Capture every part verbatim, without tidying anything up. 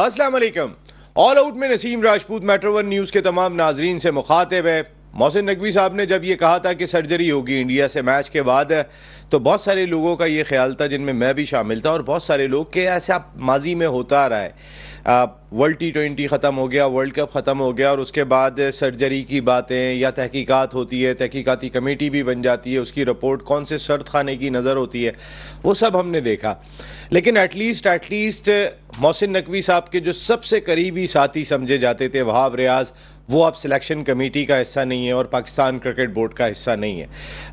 अस्सलाम वालेकुम। All out में Naseem Rajput metro one news के तमाम नाजरीन से मुखातिब है। मोहसिन नकवी साहब ने जब ये कहा था कि सर्जरी होगी इंडिया से मैच के बाद, तो बहुत सारे लोगों का ये ख्याल था, जिनमें मैं भी शामिल था और बहुत सारे लोग, कि ऐसा माजी में होता आ रहा है। वर्ल्ड टी ट्वेंटी ख़त्म हो गया, वर्ल्ड कप ख़त्म हो गया और उसके बाद सर्जरी की बातें या तहकीकात होती है, तहकीकाती कमेटी भी बन जाती है, उसकी रिपोर्ट कौन से सर्द खाने की नज़र होती है, वो सब हमने देखा। लेकिन एटलीस्ट एटलीस्ट मोहसिन नकवी साहब के जो सबसे करीबी साथी समझे जाते थे, वहाब रियाज, वो अब सिलेक्शन कमेटी का हिस्सा नहीं है और पाकिस्तान क्रिकेट बोर्ड का हिस्सा नहीं है।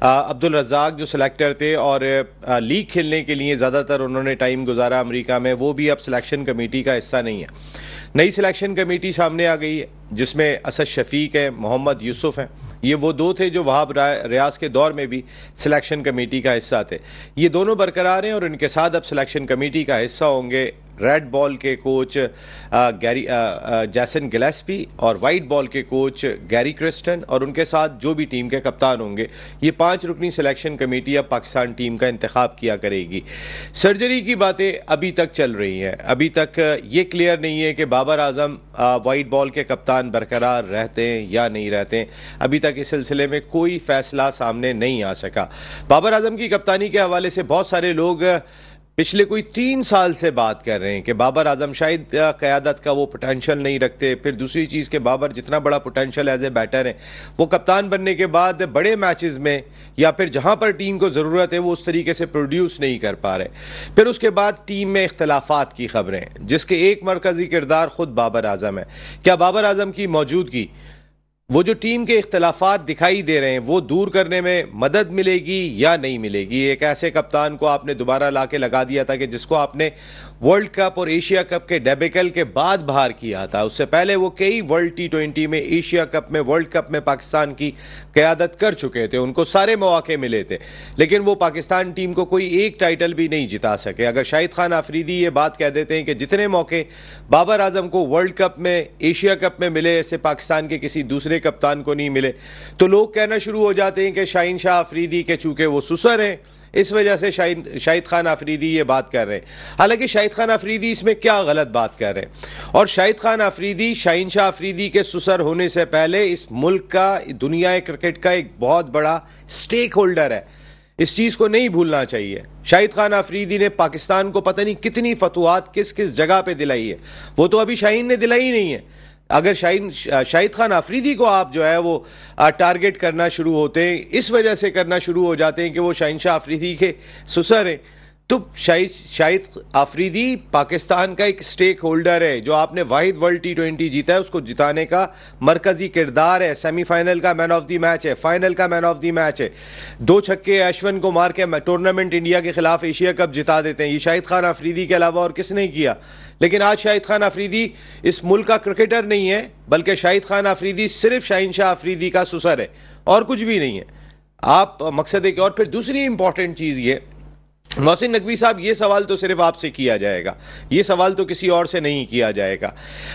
आ, अब्दुल रज़्ज़ाक जो सिलेक्टर थे और आ, लीग खेलने के लिए ज़्यादातर उन्होंने टाइम गुजारा अमेरिका में, वो भी अब सिलेक्शन कमेटी का हिस्सा नहीं है। नई सिलेक्शन कमेटी सामने आ गई है जिसमें असद शफीक हैं, मोहम्मद यूसुफ हैं। ये वो दो थे जो वहाब रियाज के दौर में भी सिलेक्शन कमेटी का हिस्सा थे। ये दोनों बरकरार हैं और इनके साथ अब सिलेक्शन कमेटी का हिस्सा होंगे रेड बॉल के कोच गैरी जैसन गिलेस्पी और वाइट बॉल के कोच गैरी क्रिस्टन, और उनके साथ जो भी टीम के कप्तान होंगे। ये पांच रुकनी सिलेक्शन कमेटी अब पाकिस्तान टीम का इंतखाब किया करेगी। सर्जरी की बातें अभी तक चल रही हैं, अभी तक ये क्लियर नहीं है कि बाबर आजम वाइट बॉल के कप्तान बरकरार रहते हैं या नहीं रहते हैं। अभी तक इस सिलसिले में कोई फैसला सामने नहीं आ सका। बाबर आजम की कप्तानी के हवाले से बहुत सारे लोग पिछले कोई तीन साल से बात कर रहे हैं कि बाबर आजम शायद क़यादत का वो पोटेंशियल नहीं रखते। फिर दूसरी चीज़ के बाबर जितना बड़ा पोटेंशियल एज ए बैटर है, वो कप्तान बनने के बाद बड़े मैचेस में या फिर जहां पर टीम को ज़रूरत है वो उस तरीके से प्रोड्यूस नहीं कर पा रहे। फिर उसके बाद टीम में इख्तलाफात की खबरें, जिसके एक मरकज़ी किरदार ख़ुद बाबर आजम है। क्या बाबर आजम की मौजूदगी, वो जो टीम के इख्तलाफात दिखाई दे रहे हैं, वो दूर करने में मदद मिलेगी या नहीं मिलेगी? एक ऐसे कप्तान को आपने दोबारा ला के लगा दिया था कि जिसको आपने वर्ल्ड कप और एशिया कप के डेबिकल के बाद बाहर किया था। उससे पहले वो कई वर्ल्ड टी ट्वेंटी में, एशिया कप में, वर्ल्ड कप में पाकिस्तान की क़यादत कर चुके थे, उनको सारे मौके मिले थे, लेकिन वो पाकिस्तान टीम को कोई एक टाइटल भी नहीं जिता सके। अगर शाहिद खान आफरीदी ये बात कह देते हैं कि जितने मौके बाबर आजम को वर्ल्ड कप में, एशिया कप में मिले, ऐसे पाकिस्तान के किसी दूसरे कप्तान को नहीं मिले, तो लोग कहना शुरू हो जाते हैं कि शाहीन शाह अफरीदी के चूंकि वो सुसर हैं, इस वजह से शाहिद शाहिद खान आफरीदी ये बात कर रहे हैं। हालांकि शाहिद खान आफरीदी इसमें क्या गलत बात कर रहे हैं? और शाहिद खान आफरीदी शाहीन शाह अफरीदी के सुसर होने से पहले इस मुल्क का, दुनिया क्रिकेट का एक बहुत बड़ा स्टेक होल्डर है। इस चीज़ को नहीं भूलना चाहिए। शाहिद खान आफरीदी ने पाकिस्तान को पता नहीं कितनी फतवाहत किस किस जगह पर दिलाई है, वो तो अभी शाहीन ने दिलाई नहीं है। अगर शाहीन शाहिद खान आफरीदी को आप जो है वो टारगेट करना शुरू होते हैं, इस वजह से करना शुरू हो जाते हैं कि वो शाहीन शाह आफरीदी के सुसर हैं, तो शाहिद शाहिद आफरीदी पाकिस्तान का एक स्टेक होल्डर है। जो आपने वाहिद वर्ल्ड टी ट्वेंटी जीता है, उसको जिताने का मरकजी किरदार है। सेमीफाइनल का मैन ऑफ द मैच है, फाइनल का मैन ऑफ द मैच है, दो छक्के अश्विन को मार के टूर्नामेंट इंडिया के खिलाफ एशिया कप जिता देते हैं। ये शाहिद खान आफरीदी के अलावा और किसने किया? लेकिन आज शाहिद खान आफरीदी इस मुल्क का क्रिकेटर नहीं है, बल्कि शाहिद खान आफरीदी सिर्फ शाहीन शाह आफरीदी का सुसर है और कुछ भी नहीं है। आप मकसद है कि, और फिर दूसरी इंपॉर्टेंट चीज़ ये, मोहसिन नकवी साहब, ये सवाल तो सिर्फ आपसे किया जाएगा, ये सवाल तो किसी और से नहीं किया जाएगा।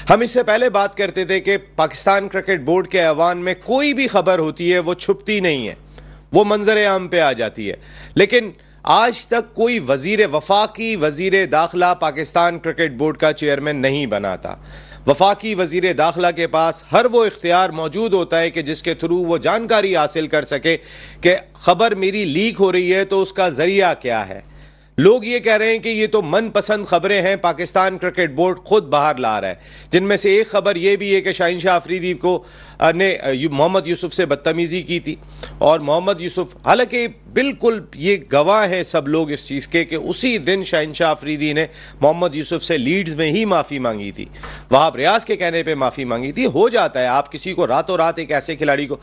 हम इससे पहले बात करते थे कि पाकिस्तान क्रिकेट बोर्ड के ऐवान में कोई भी खबर होती है वो छुपती नहीं है, वो मंजर आम पे आ जाती है। लेकिन आज तक कोई वजीर वफाकी वजीर दाखिला पाकिस्तान क्रिकेट बोर्ड का चेयरमैन नहीं बना था। वफाकी वजीर दाखिला के पास हर वो इख्तियार मौजूद होता है कि जिसके थ्रू वो जानकारी हासिल कर सके कि खबर मेरी लीक हो रही है तो उसका जरिया क्या है। लोग ये कह रहे हैं कि ये तो मनपसंद खबरें हैं, पाकिस्तान क्रिकेट बोर्ड खुद बाहर ला रहा है, जिनमें से एक खबर ये भी है कि शाहीन शाह अफरीदी को ने मोहम्मद यूसुफ से बदतमीज़ी की थी और मोहम्मद यूसुफ, हालांकि बिल्कुल ये गवाह हैं सब लोग इस चीज़ के कि उसी दिन शाहीन शाह अफरीदी ने मोहम्मद यूसुफ से लीड्स में ही माफ़ी मांगी थी, वहाब रियाज के कहने पर माफ़ी मांगी थी। हो जाता है, आप किसी को रातों रात एक ऐसे खिलाड़ी को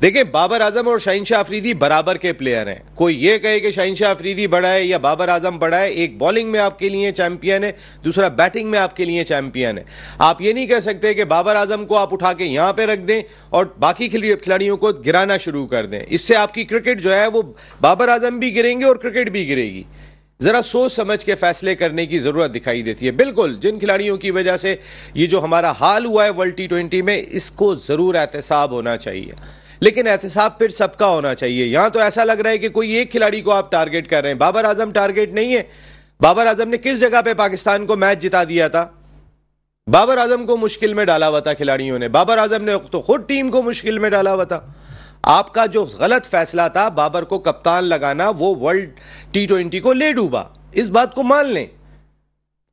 देखिए, बाबर आजम और शाहीन शाह अफरीदी बराबर के प्लेयर हैं। कोई ये कहे कि शाहीन शाह अफरीदी बड़ा है या बाबर आजम बड़ा है, एक बॉलिंग में आपके लिए चैंपियन है, दूसरा बैटिंग में आपके लिए चैंपियन है। आप ये नहीं कह सकते कि बाबर आजम को आप उठा के यहाँ पे रख दें और बाकी खिलाड़ियों को गिराना शुरू कर दें। इससे आपकी क्रिकेट जो है वो, बाबर आजम भी गिरेंगे और क्रिकेट भी गिरेगी। जरा सोच समझ के फैसले करने की जरूरत दिखाई देती है। बिल्कुल जिन खिलाड़ियों की वजह से ये जो हमारा हाल हुआ है वर्ल्ड टी ट्वेंटी में, इसको जरूर एहतसाब होना चाहिए, लेकिन एहतसाब फिर सबका होना चाहिए। यहां तो ऐसा लग रहा है कि कोई एक खिलाड़ी को आप टारगेट कर रहे हैं। बाबर आजम टारगेट नहीं है। बाबर आजम ने किस जगह पे पाकिस्तान को मैच जिता दिया था? बाबर आजम को मुश्किल में डाला हुआ था खिलाड़ियों ने, बाबर आजम ने तो खुद टीम को मुश्किल में डाला हुआ था। आपका जो गलत फैसला था बाबर को कप्तान लगाना, वो वर्ल्ड टी ट्वेंटी को ले डूबा, इस बात को मान लें।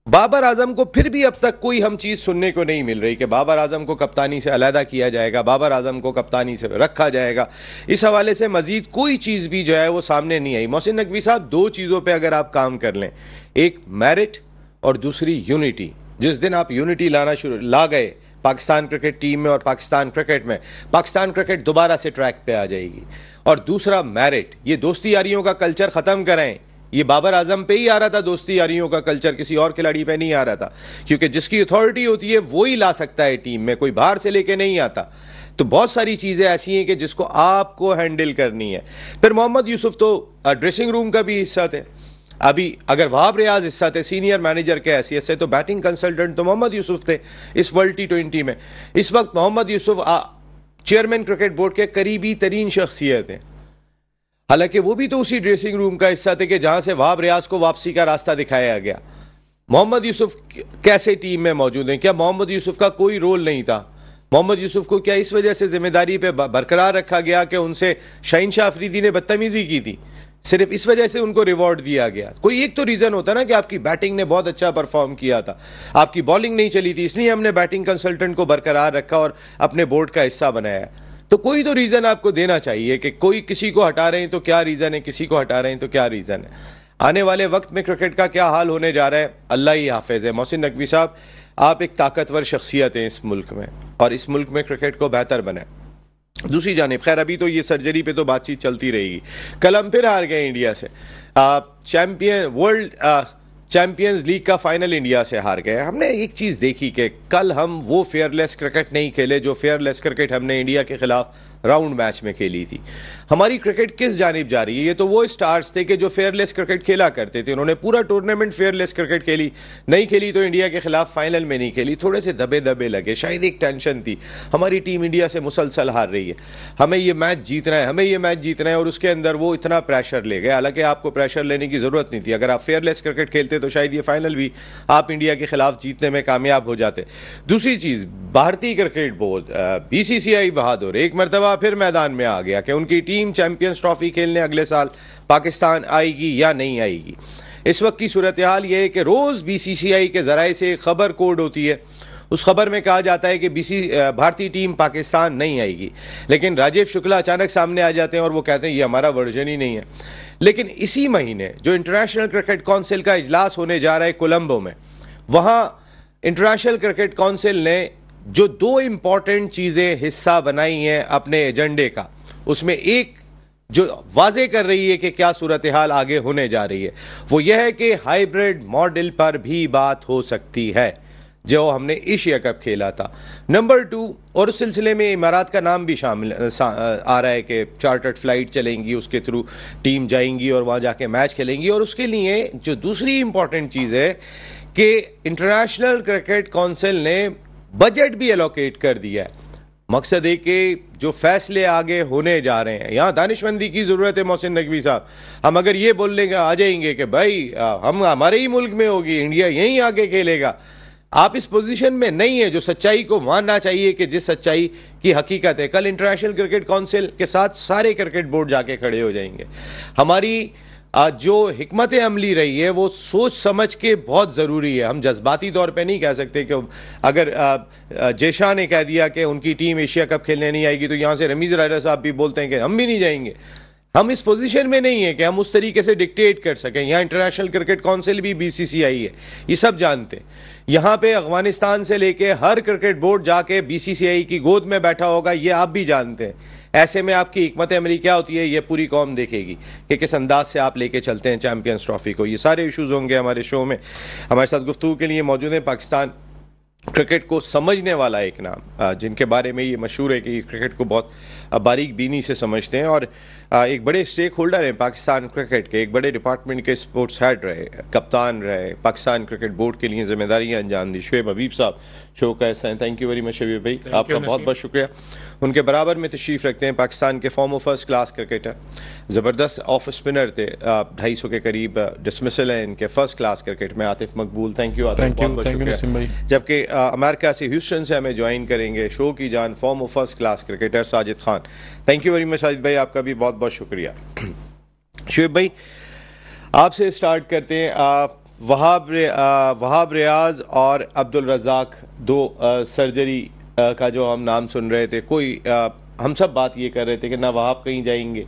बाबर आजम को फिर भी अब तक कोई हम चीज़ सुनने को नहीं मिल रही कि बाबर आजम को कप्तानी से अलहदा किया जाएगा, बाबर आजम को कप्तानी से रखा जाएगा। इस हवाले से मजीद कोई चीज़ भी जो है वो सामने नहीं आई। मोहसिन नकवी साहब, दो चीज़ों पे अगर आप काम कर लें, एक मेरिट और दूसरी यूनिटी। जिस दिन आप यूनिटी लाना शुरू ला गए पाकिस्तान क्रिकेट टीम में और पाकिस्तान क्रिकेट में, पाकिस्तान क्रिकेट दोबारा से ट्रैक पे आ जाएगी। और दूसरा मेरिट, ये दोस्ती यारियों का कल्चर ख़त्म कराएं। ये बाबर आजम पे ही आ रहा था दोस्ती यारियों का कल्चर, किसी और खिलाड़ी पे नहीं आ रहा था, क्योंकि जिसकी अथॉरिटी होती है वो ही ला सकता है टीम में, कोई बाहर से लेके नहीं आता। तो बहुत सारी चीज़ें ऐसी हैं कि जिसको आपको हैंडल करनी है। फिर मोहम्मद यूसुफ तो ड्रेसिंग रूम का भी हिस्सा थे। अभी अगर वहाब रियाज हिस्सा थे सीनियर मैनेजर के हैसियत से, तो बैटिंग कंसल्टेंट तो मोहम्मद यूसुफ थे इस वर्ल्ड टी ट्वेंटी में। इस वक्त Mohammad Yousuf chairman cricket board के करीबी तरीन शख्सियत हैं, हालांकि वो भी तो उसी ड्रेसिंग रूम का हिस्सा थे कि जहां से वहाब रियाज को वापसी का रास्ता दिखाया गया। मोहम्मद यूसुफ कैसे टीम में मौजूद हैं? क्या मोहम्मद यूसुफ का कोई रोल नहीं था? मोहम्मद यूसुफ को क्या इस वजह से जिम्मेदारी पे बरकरार रखा गया कि उनसे शाहीन शाह अफरीदी ने बदतमीजी की थी, सिर्फ इस वजह से उनको रिवॉर्ड दिया गया? कोई एक तो रीज़न होता ना कि आपकी बैटिंग ने बहुत अच्छा परफॉर्म किया था, आपकी बॉलिंग नहीं चली थी, इसलिए हमने बैटिंग कंसल्टेंट को बरकरार रखा और अपने बोर्ड का हिस्सा बनाया। तो कोई तो रीज़न आपको देना चाहिए कि कोई किसी को हटा रहे हैं तो क्या रीज़न है, किसी को हटा रहे हैं तो क्या रीज़न है। आने वाले वक्त में क्रिकेट का क्या हाल होने जा रहा है, अल्लाह ही हाफिज़ है। मोहसिन नकवी साहब, आप एक ताकतवर शख्सियत हैं इस मुल्क में, और इस मुल्क में क्रिकेट को बेहतर बनाए। दूसरी जानिब, खैर अभी तो ये सर्जरी पे तो बातचीत चलती रहेगी। कल हम फिर हार गए इंडिया से, चैम्पियन वर्ल्ड चैम्पियंस लीग का फाइनल इंडिया से हार गए। हमने एक चीज़ देखी कि कल हम वो फेयरलेस क्रिकेट नहीं खेले जो फेयरलेस क्रिकेट हमने इंडिया के खिलाफ राउंड मैच में खेली थी। हमारी क्रिकेट किस जानिब जा रही है? ये तो वो स्टार्स थे कि जो फेयरलेस क्रिकेट खेला करते थे, उन्होंने पूरा टूर्नामेंट फेयरलेस क्रिकेट खेली, नहीं खेली तो इंडिया के खिलाफ फाइनल में नहीं खेली। थोड़े से दबे दबे लगे, शायद एक टेंशन थी, हमारी टीम इंडिया से मुसलसल हार रही है, हमें ये मैच जीतना है, हमें ये मैच जीतना है, और उसके अंदर वो इतना प्रेशर ले गए। हालांकि आपको प्रेशर लेने की ज़रूरत नहीं थी, अगर आप फेयरलेस क्रिकेट खेलते तो शायद ये फाइनल भी आप इंडिया के खिलाफ जीतने में कामयाब हो जाते। दूसरी चीज़, भारतीय cricket board B C C I बहादुर एक मरतबा फिर मैदान में आ गया कि उनकी टीम चैंपियंस ट्रॉफी खेलने अगले साल पाकिस्तान आएगी या नहीं आएगी। इस वक्त की सूरत हाल यह है कि रोज़ बीसीसीआई के ज़राए से एक खबर कोड होती है, उस खबर में कहा जाता है कि बीसी भारतीय टीम पाकिस्तान नहीं आएगी, लेकिन राजीव शुक्ला अचानक सामने आ जाते हैं और वो कहते हैं ये हमारा वर्जन ही नहीं है। लेकिन इसी महीने जो इंटरनेशनल क्रिकेट काउंसिल का इजलास होने जा रहा है कोलंबो में, वहाँ इंटरनेशनल क्रिकेट काउंसिल ने जो दो इम्पॉर्टेंट चीज़ें हिस्सा बनाई हैं अपने एजेंडे का, उसमें एक जो वाजे कर रही है कि क्या सूरत हाल आगे होने जा रही है, वो यह है कि हाइब्रिड मॉडल पर भी बात हो सकती है, जो हमने एशिया कप खेला था। नंबर टू, और उस सिलसिले में इमारात का नाम भी शामिल आ रहा है कि चार्टर्ड फ्लाइट चलेंगी, उसके थ्रू टीम जाएंगी और वहाँ जाके मैच खेलेंगी। और उसके लिए जो दूसरी इम्पॉर्टेंट चीज़ है कि इंटरनेशनल क्रिकेट काउंसिल ने बजट भी एलोकेट कर दिया है। मकसद है कि जो फैसले आगे होने जा रहे हैं, यहाँ दानिशमंदी की ज़रूरत है। मोहसिन नकवी साहब, हम अगर ये बोलने का आ जाएंगे कि भाई हम हमारे ही मुल्क में होगी, इंडिया यहीं आगे खेलेगा, आप इस पोजीशन में नहीं है जो सच्चाई को मानना चाहिए कि जिस सच्चाई की हकीकत है। कल इंटरनेशनल क्रिकेट काउंसिल के साथ सारे क्रिकेट बोर्ड जाके खड़े हो जाएंगे। हमारी आज जो हिकमत अमली रही है वो सोच समझ के बहुत ज़रूरी है। हम जज्बाती तौर पे नहीं कह सकते कि अगर जयशाह ने कह दिया कि उनकी टीम एशिया कप खेलने नहीं आएगी तो यहाँ से रमीज़ राजा साहब भी बोलते हैं कि हम भी नहीं जाएंगे। हम इस पोजीशन में नहीं है कि हम उस तरीके से डिक्टेट कर सकें। यहाँ इंटरनेशनल क्रिकेट काउंसिल भी बीसीसीआई है, ये सब जानते हैं। यहाँ पे अफगानिस्तान से लेके हर क्रिकेट बोर्ड जाके बीसीसीआई की गोद में बैठा होगा, ये आप भी जानते हैं। ऐसे में आपकी हिकमत अमली क्या होती है, ये पूरी कौम देखेगी कि किस अंदाज से आप लेके चलते हैं चैम्पियंस ट्रॉफी को। ये सारे इशूज़ होंगे हमारे शो में। हमारे साथ गुफ्तगू के लिए मौजूद हैं पाकिस्तान क्रिकेट को समझने वाला एक नाम, जिनके बारे में ये मशहूर है कि क्रिकेट को बहुत बारीक बीनी से समझते हैं और एक बड़े स्टेक होल्डर हैं पाकिस्तान क्रिकेट के, एक बड़े डिपार्टमेंट के स्पोर्ट्स हेड रहे, कप्तान रहे, पाकिस्तान क्रिकेट बोर्ड के लिए जिम्मेदारियाँ अंजाम दी। शुएब हबीब साहब शो का ऐसा है, thank you very much Shabib भाई, आपका बहुत बहुत शुक्रिया। उनके बराबर में तशरीफ़ रखते हैं पाकिस्तान के फॉर्मर फर्स्ट क्लास क्रिकेटर, ज़बरदस्त ऑफ स्पिनर थे, ढाई सौ के करीब डिसमिसल हैं इनके फर्स्ट क्लास क्रिकेट में। आतिफ मकबूल, थैंक यू आतिफ, बहुत बहुत शुक्रिया। जबकि अमेरिका से ह्यूस्टन से हमें ज्वाइन करेंगे शो की जान former first class cricketer Sajid Khan, thank you very much Sajid भाई, आपका भी बहुत बहुत शुक्रिया। शुएब भाई आपसे स्टार्ट करते हैं, आप वहाब रे, वहाब रियाज और अब्दुल रज़ाक, दो आ, सर्जरी आ, का जो हम नाम सुन रहे थे, कोई आ, हम सब बात ये कर रहे थे कि ना वहाब कहीं जाएंगे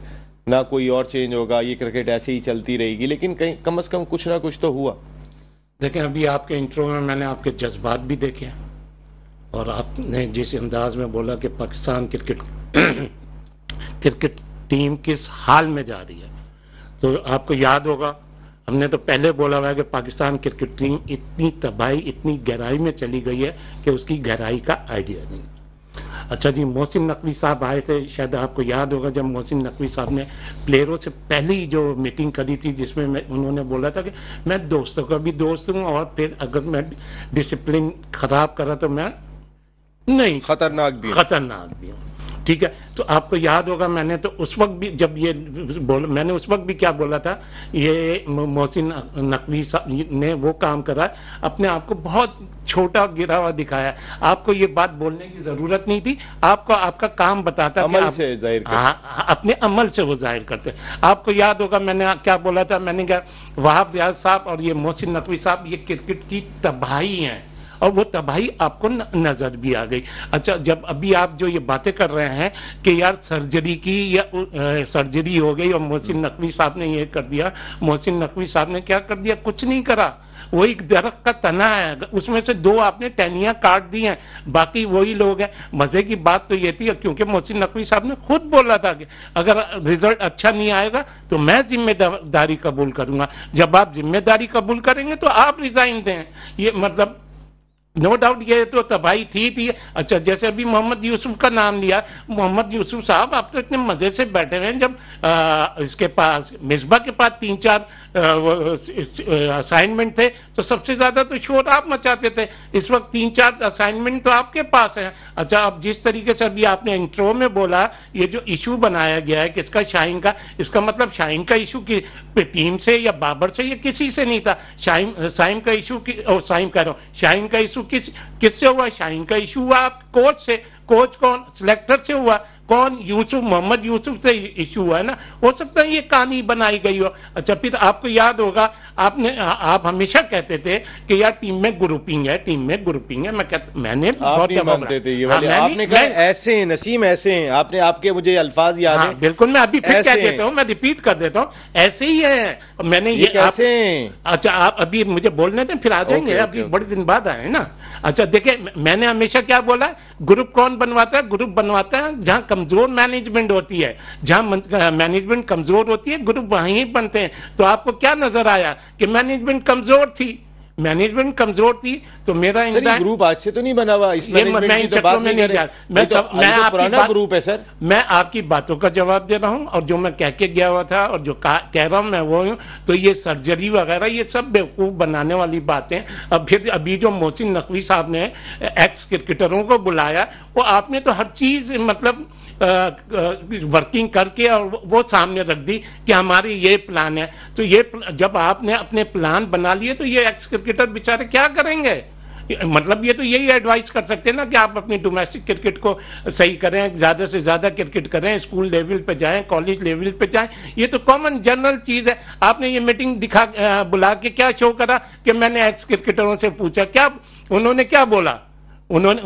ना कोई और चेंज होगा, ये क्रिकेट ऐसे ही चलती रहेगी, लेकिन कहीं कम से कम कुछ ना कुछ तो हुआ। देखें अभी आपके इंट्रो में मैंने आपके जज्बात भी देखे और आपने जिस अंदाज में बोला कि पाकिस्तान क्रिकेट क्रिकेट टीम किस हाल में जा रही है, तो आपको याद होगा हमने तो पहले बोला हुआ है कि पाकिस्तान क्रिकेट टीम इतनी तबाही इतनी गहराई में चली गई है कि उसकी गहराई का आइडिया नहीं। अच्छा जी, मोहसिन नकवी साहब आए थे, शायद आपको याद होगा जब मोहसिन नकवी साहब ने प्लेयरों से पहले ही जो मीटिंग करी थी जिसमें उन्होंने बोला था कि मैं दोस्तों का भी दोस्त हूँ और फिर अगर मैं डिसिप्लिन खराब करा तो मैं नहीं खतरनाक भी खतरनाक भी हूँ, ठीक है। तो आपको याद होगा मैंने तो उस वक्त भी जब ये बोला, मैंने उस वक्त भी क्या बोला था, ये मोहसिन नकवी साहब ने वो काम करा, अपने आप को बहुत छोटा गिरा हुआ दिखाया। आपको ये बात बोलने की जरूरत नहीं थी, आपको आपका काम बताता अमल आप, से जाहिर हाँ अपने अमल से वो जाहिर करते। आपको याद होगा मैंने क्या बोला था, मैंने कहा वहाब रियाज साहब और ये मोहसिन नकवी साहब ये क्रिकेट की तबाही हैं और वो तबाही आपको नजर भी आ गई। अच्छा, जब अभी आप जो ये बातें कर रहे हैं कि यार सर्जरी की या सर्जरी हो गई और मोहसिन नकवी साहब ने ये कर दिया, मोहसिन नकवी साहब ने क्या कर दिया, कुछ नहीं करा, वही दरख्त का तना है, उसमें से दो आपने टहनियां काट दी हैं, बाकी वही लोग हैं। मजे की बात तो ये थी क्योंकि मोहसिन नकवी साहब ने खुद बोला था कि अगर रिजल्ट अच्छा नहीं आएगा तो मैं जिम्मेदारी कबूल करूंगा, जब आप जिम्मेदारी कबूल करेंगे तो आप रिजाइन दें। ये मतलब नो डाउट ये तो तबाही थी थी अच्छा, जैसे अभी मोहम्मद यूसुफ का नाम लिया, मोहम्मद यूसुफ साहब आप तो इतने मजे से बैठे हुए हैं, जब आ, इसके पास मिसबा के पास तीन चार असाइनमेंट थे तो सबसे ज्यादा तो शोर आप मचाते थे, इस वक्त तीन चार असाइनमेंट तो आपके पास हैं। अच्छा, अब जिस तरीके से अभी आपने इंट्रो में बोला ये जो इशू बनाया गया है किसका, शाहीन का, इसका मतलब शाहीन का इशू की टीम से या बाबर से या किसी से नहीं था, शाहीन साइम का इशू की ओ, साइम कह रहा हूँ शाहीन का इशू किस किससे हुआ, शाहीन का इशू हुआ आप कोच से, कोच कौन, सिलेक्टर से हुआ कौन, यूसुफ मोहम्मद यूसुफ से इशू हुआ है ना, हो सकता है ये कहानी बनाई गई हो। अच्छा, फिर आपको याद होगा आपने आ, आप हमेशा कहते थे कि यार टीम में ग्रुपिंग है, टीम में ग्रुपिंग है, मैं कहता मैंने बहुत मानते थे ये वाले, हाँ, आपने कहा ऐसे हैं नसीम ऐसे हैं, आपने आपके मुझे अल्फाज याद हैं, बिल्कुल मैं अभी फिर कह देता हूँ, मैं रिपीट कर देता हूँ, ऐसे ही है मैंने ये ऐसे। अच्छा, आप अभी मुझे बोलने थे फिर आ जाएंगे, अभी बड़े दिन बाद आए ना। अच्छा देखिये मैंने हमेशा क्या बोला, ग्रुप कौन बनवाता है, ग्रुप बनवाता है जहाँ कमजोर मैनेजमेंट होती है, जहां मैनेजमेंट कमजोर होती है ग्रुप वहीं बनते हैं। तो आपको क्या नजर आया कि मैनेजमेंट कमजोर थी, मैनेजमेंट कमजोर थी तो मेरा ग्रुप आज से तो नहीं बना हुआ, इस मैनेजमेंट की बात नहीं कर रहा, मैं सब मैं पुराना ग्रुप है सर। मैं आपकी बातों का जवाब दे रहा हूं और जो मैं कह के गया हुआ था और जो कह रहा हूं मैं वो हूं, तो ये सर्जरी वगैरह ये सब बेवकूफ बनाने वाली बातें। अब फिर अभी जो मोहसिन नकवी साहब ने एक्स क्रिकेटरों को बुलाया वो आपने तो हर चीज मतलब आ, आ, वर्किंग करके और वो सामने रख दी कि हमारी ये प्लान है, तो ये जब आपने अपने प्लान बना लिए तो ये एक्स क्रिकेटर बेचारे क्या करेंगे, मतलब ये तो यही एडवाइस कर सकते हैं ना कि आप अपनी डोमेस्टिक क्रिकेट को सही करें, ज़्यादा से ज़्यादा क्रिकेट करें, स्कूल लेवल पे जाएं, कॉलेज लेवल पे जाएं, ये तो कॉमन जनरल चीज़ है। आपने ये मीटिंग दिखा बुला के क्या शो करा कि मैंने एक्स क्रिकेटरों से पूछा, क्या उन्होंने क्या बोला, उन्होंने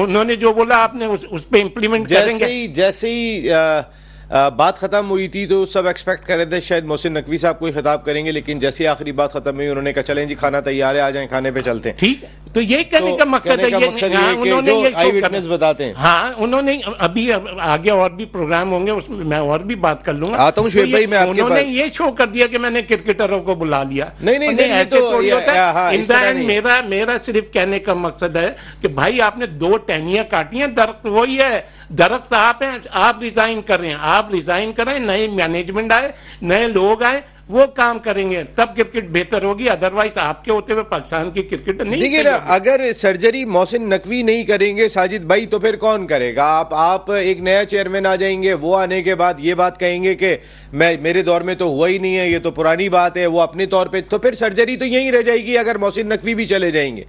उन्होंने जो बोला आपने उस, उस पे इम्प्लीमेंट करेंगे, जैसे ही बात ख़त्म हुई थी तो सब एक्सपेक्ट कर रहे थे शायद मोहसिन नकवी साहब कोई खिताब करेंगे, लेकिन जैसे आखिरी बात खत्म हुई उन्होंने कहा चलें जी खाना तैयार है आ जाएं खाने पे चलते हैं। ठीक तो यही कहने का मकसद है, ये आई विटनेस बताते हैं। हाँ उन्होंने अभी आगे और भी प्रोग्राम होंगे उसमें मैं और भी बात कर लूंगा। आता हूँ शोएब भाई मैं आपके पास। उन्होंने ये शो कर दिया कि मैंने क्रिकेटरों को बुला लिया, नहीं नहीं मेरा मेरा सिर्फ कहने का मकसद है कि भाई आपने दो टहनियां काटी हैं, दरख्त वही है, दरख्त आप हैं, आप रिजाइन कर रहे हैं, आप रिजाइन करें, नए मैनेजमेंट आए, नए लोग आए, वो काम करेंगे तब क्रिकेट बेहतर होगी, अदरवाइज आपके होते हुए पाकिस्तान की क्रिकेट नहीं। देखिए ना अगर सर्जरी मोहसिन नकवी नहीं करेंगे साजिद भाई तो फिर कौन करेगा? आप आप एक नया चेयरमैन आ जाएंगे, वो आने के बाद ये बात कहेंगे कि मैं मेरे दौर में तो हुआ ही नहीं है, ये तो पुरानी बात है, वो अपने तौर पे, तो फिर सर्जरी तो यहीं रह जाएगी अगर मोहसिन नकवी भी चले जाएंगे।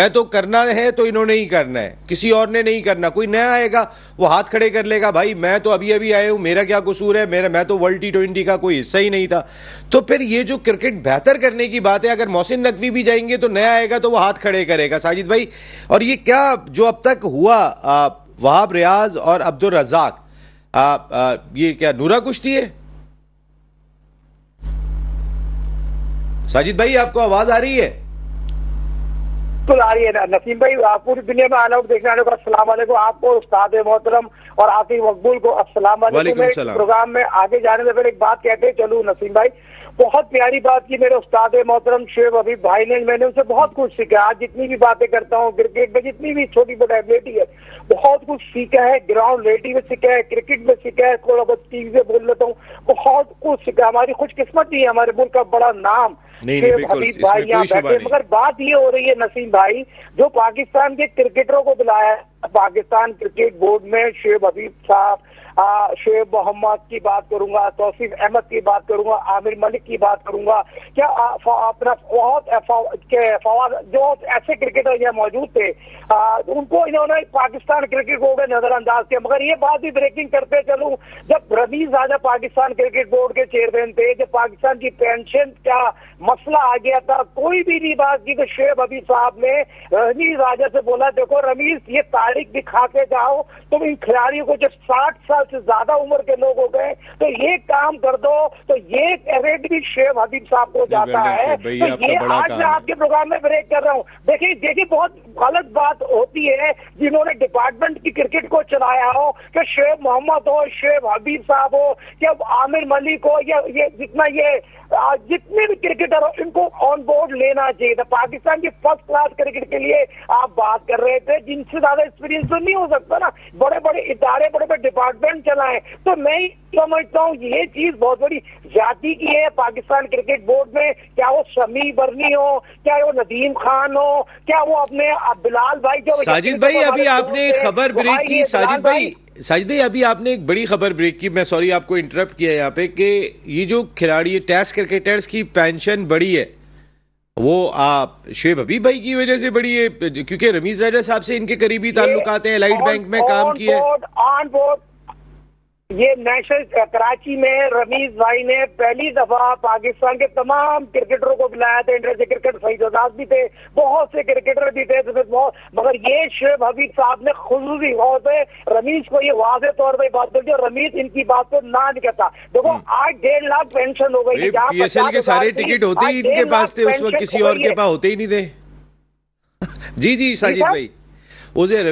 मैं तो करना है तो इन्होंने ही करना है, किसी और ने नहीं करना। कोई नया आएगा वो हाथ खड़े कर लेगा, भाई मैं तो अभी अभी आया हूँ, मेरा क्या कसूर है, मेरा मैं तो वर्ल्ड टी ट्वेंटी का कोई हिस्सा ही नहीं था। तो फिर ये जो क्रिकेट बेहतर करने की बात है, अगर मोहसिन नकवी भी जाएंगे तो नया आएगा तो वो हाथ खड़े करेगा साजिद भाई। और ये क्या जो अब तक हुआ वहाब रियाज और अब्दुल रज़ाक, आ, आ, ये क्या नूरा कुश्ती है? साजिद भाई आपको आवाज आ रही है? बिल्कुल आ रही है ना नसीम भाई। पूरी दुनिया में आल आउट देखने वाले को अस्सलाम वालेकुम, आपको उस्ताद मोहतरम और आतिफ मकबूल को अस्सलाम वालेकुम। प्रोग्राम में आगे जाने से पहले एक बात कहते हैं, चलूं नसीम भाई, बहुत प्यारी बात की मेरे उस्ताद मोहतरम शोएब हबीब भाई ने, मैंने उनसे बहुत कुछ सीखा। आज जितनी भी बातें करता हूँ क्रिकेट में, जितनी भी छोटी मोटी एबिलिटी है, बहुत कुछ सीखा है, ग्राउंड रियलिटी में सीखा है, क्रिकेट में सीखा है, थोड़ा बहुत टीवी से बोल लेता हूँ, बहुत कुछ सीखा। हमारी खुशकिस्मती है, हमारे मुल्क का बड़ा नाम शोएब हबीब भाई यहाँ बैठे। मगर बात ये हो रही है नसीम भाई, जो पाकिस्तान के क्रिकेटरों को बुलाया, पाकिस्तान क्रिकेट बोर्ड में शोएब हबीब साहब, शोएब मोहम्मद की बात करूंगा, तौसीफ अहमद की बात करूंगा, आमिर मलिक की बात करूंगा, क्या अपना बहुत जो ऐसे क्रिकेटर यहाँ मौजूद थे आ, उनको इन्होंने पाकिस्तान क्रिकेट बोर्ड ने नजरअंदाज किया। मगर ये बात भी ब्रेकिंग करते चलूं, जब रमीज राजा पाकिस्तान क्रिकेट बोर्ड के चेयरमैन थे, जब पाकिस्तान की पेंशन का मसला आ गया था, कोई भी नहीं बात की तो शोएब हबीब साहब ने रमीज राजा से बोला देखो रमीज ये तारीख दिखा के जाओ, तुम इन खिलाड़ियों को जब साठ साल से ज्यादा उम्र के लोग हो गए तो ये काम कर दो, तो ये क्रेडिट भी शोएब हबीब साहब को जाता है। तो ये आज मैं आपके प्रोग्राम में ब्रेक कर रहा हूँ। देखिए देखिए बहुत गलत बात होती है जिन्होंने डिपार्टमेंट की क्रिकेट को चलाया हो, कि शोएब मोहम्मद हो, शोएब हबीब साहब हो, या आमिर मलिक हो, या ये जितना ये जितने भी क्रिकेटर हो, इनको ऑन बोर्ड लेना चाहिए था। पाकिस्तान की फर्स्ट क्लास क्रिकेट के लिए आप बात कर रहे थे, जिनसे ज्यादा एक्सपीरियंस तो नहीं हो सकता ना, बड़े बड़े इदारे, बड़े बड़े डिपार्टमेंट चलाएं। तो मैं समझता हूँ ये चीज बहुत बड़ी जाति की है पाकिस्तान क्रिकेट बोर्ड में, क्या वो शमी बर्नी हो, क्या वो नदीम खान हो, क्या वो अपने बिलाल भाई जो। साजिद भाई अभी आपने खबर ब्रेक की, साजिद भाई साजिद भाई अभी आपने एक बड़ी खबर ब्रेक की, मैं सॉरी आपको इंटरप्ट किया यहाँ पे, कि ये जो खिलाड़ी टेस्ट क्रिकेटर्स की पेंशन बढ़ी है वो आप शोएब हबीब भाई की वजह से बढ़ी है, क्योंकि रमीज राजा साहब से इनके करीबी ताल्लुक आते हैं, एलाइड बैंक में काम किया है। ये नेशनल कराची में रमीज भाई ने पहली दफा पाकिस्तान के तमाम क्रिकेटरों को बुलाया था, इंटरनेशनल क्रिकेट सही आजाद भी थे, बहुत से क्रिकेटर भी थे, बहुत। मगर ये शोएब हबीब साहब ने खुसूसी गौर से रमीज को ये वाजे तौर पर बात बोली, रमीज इनकी बात को ना निकलता। देखो आज डेढ़ लाख पेंशन हो गई, पीएसएल के सारे टिकट होते ही इनके पास थे, उस वक्त किसी और के पास होते ही नहीं थे। जी जी साजिद भाई,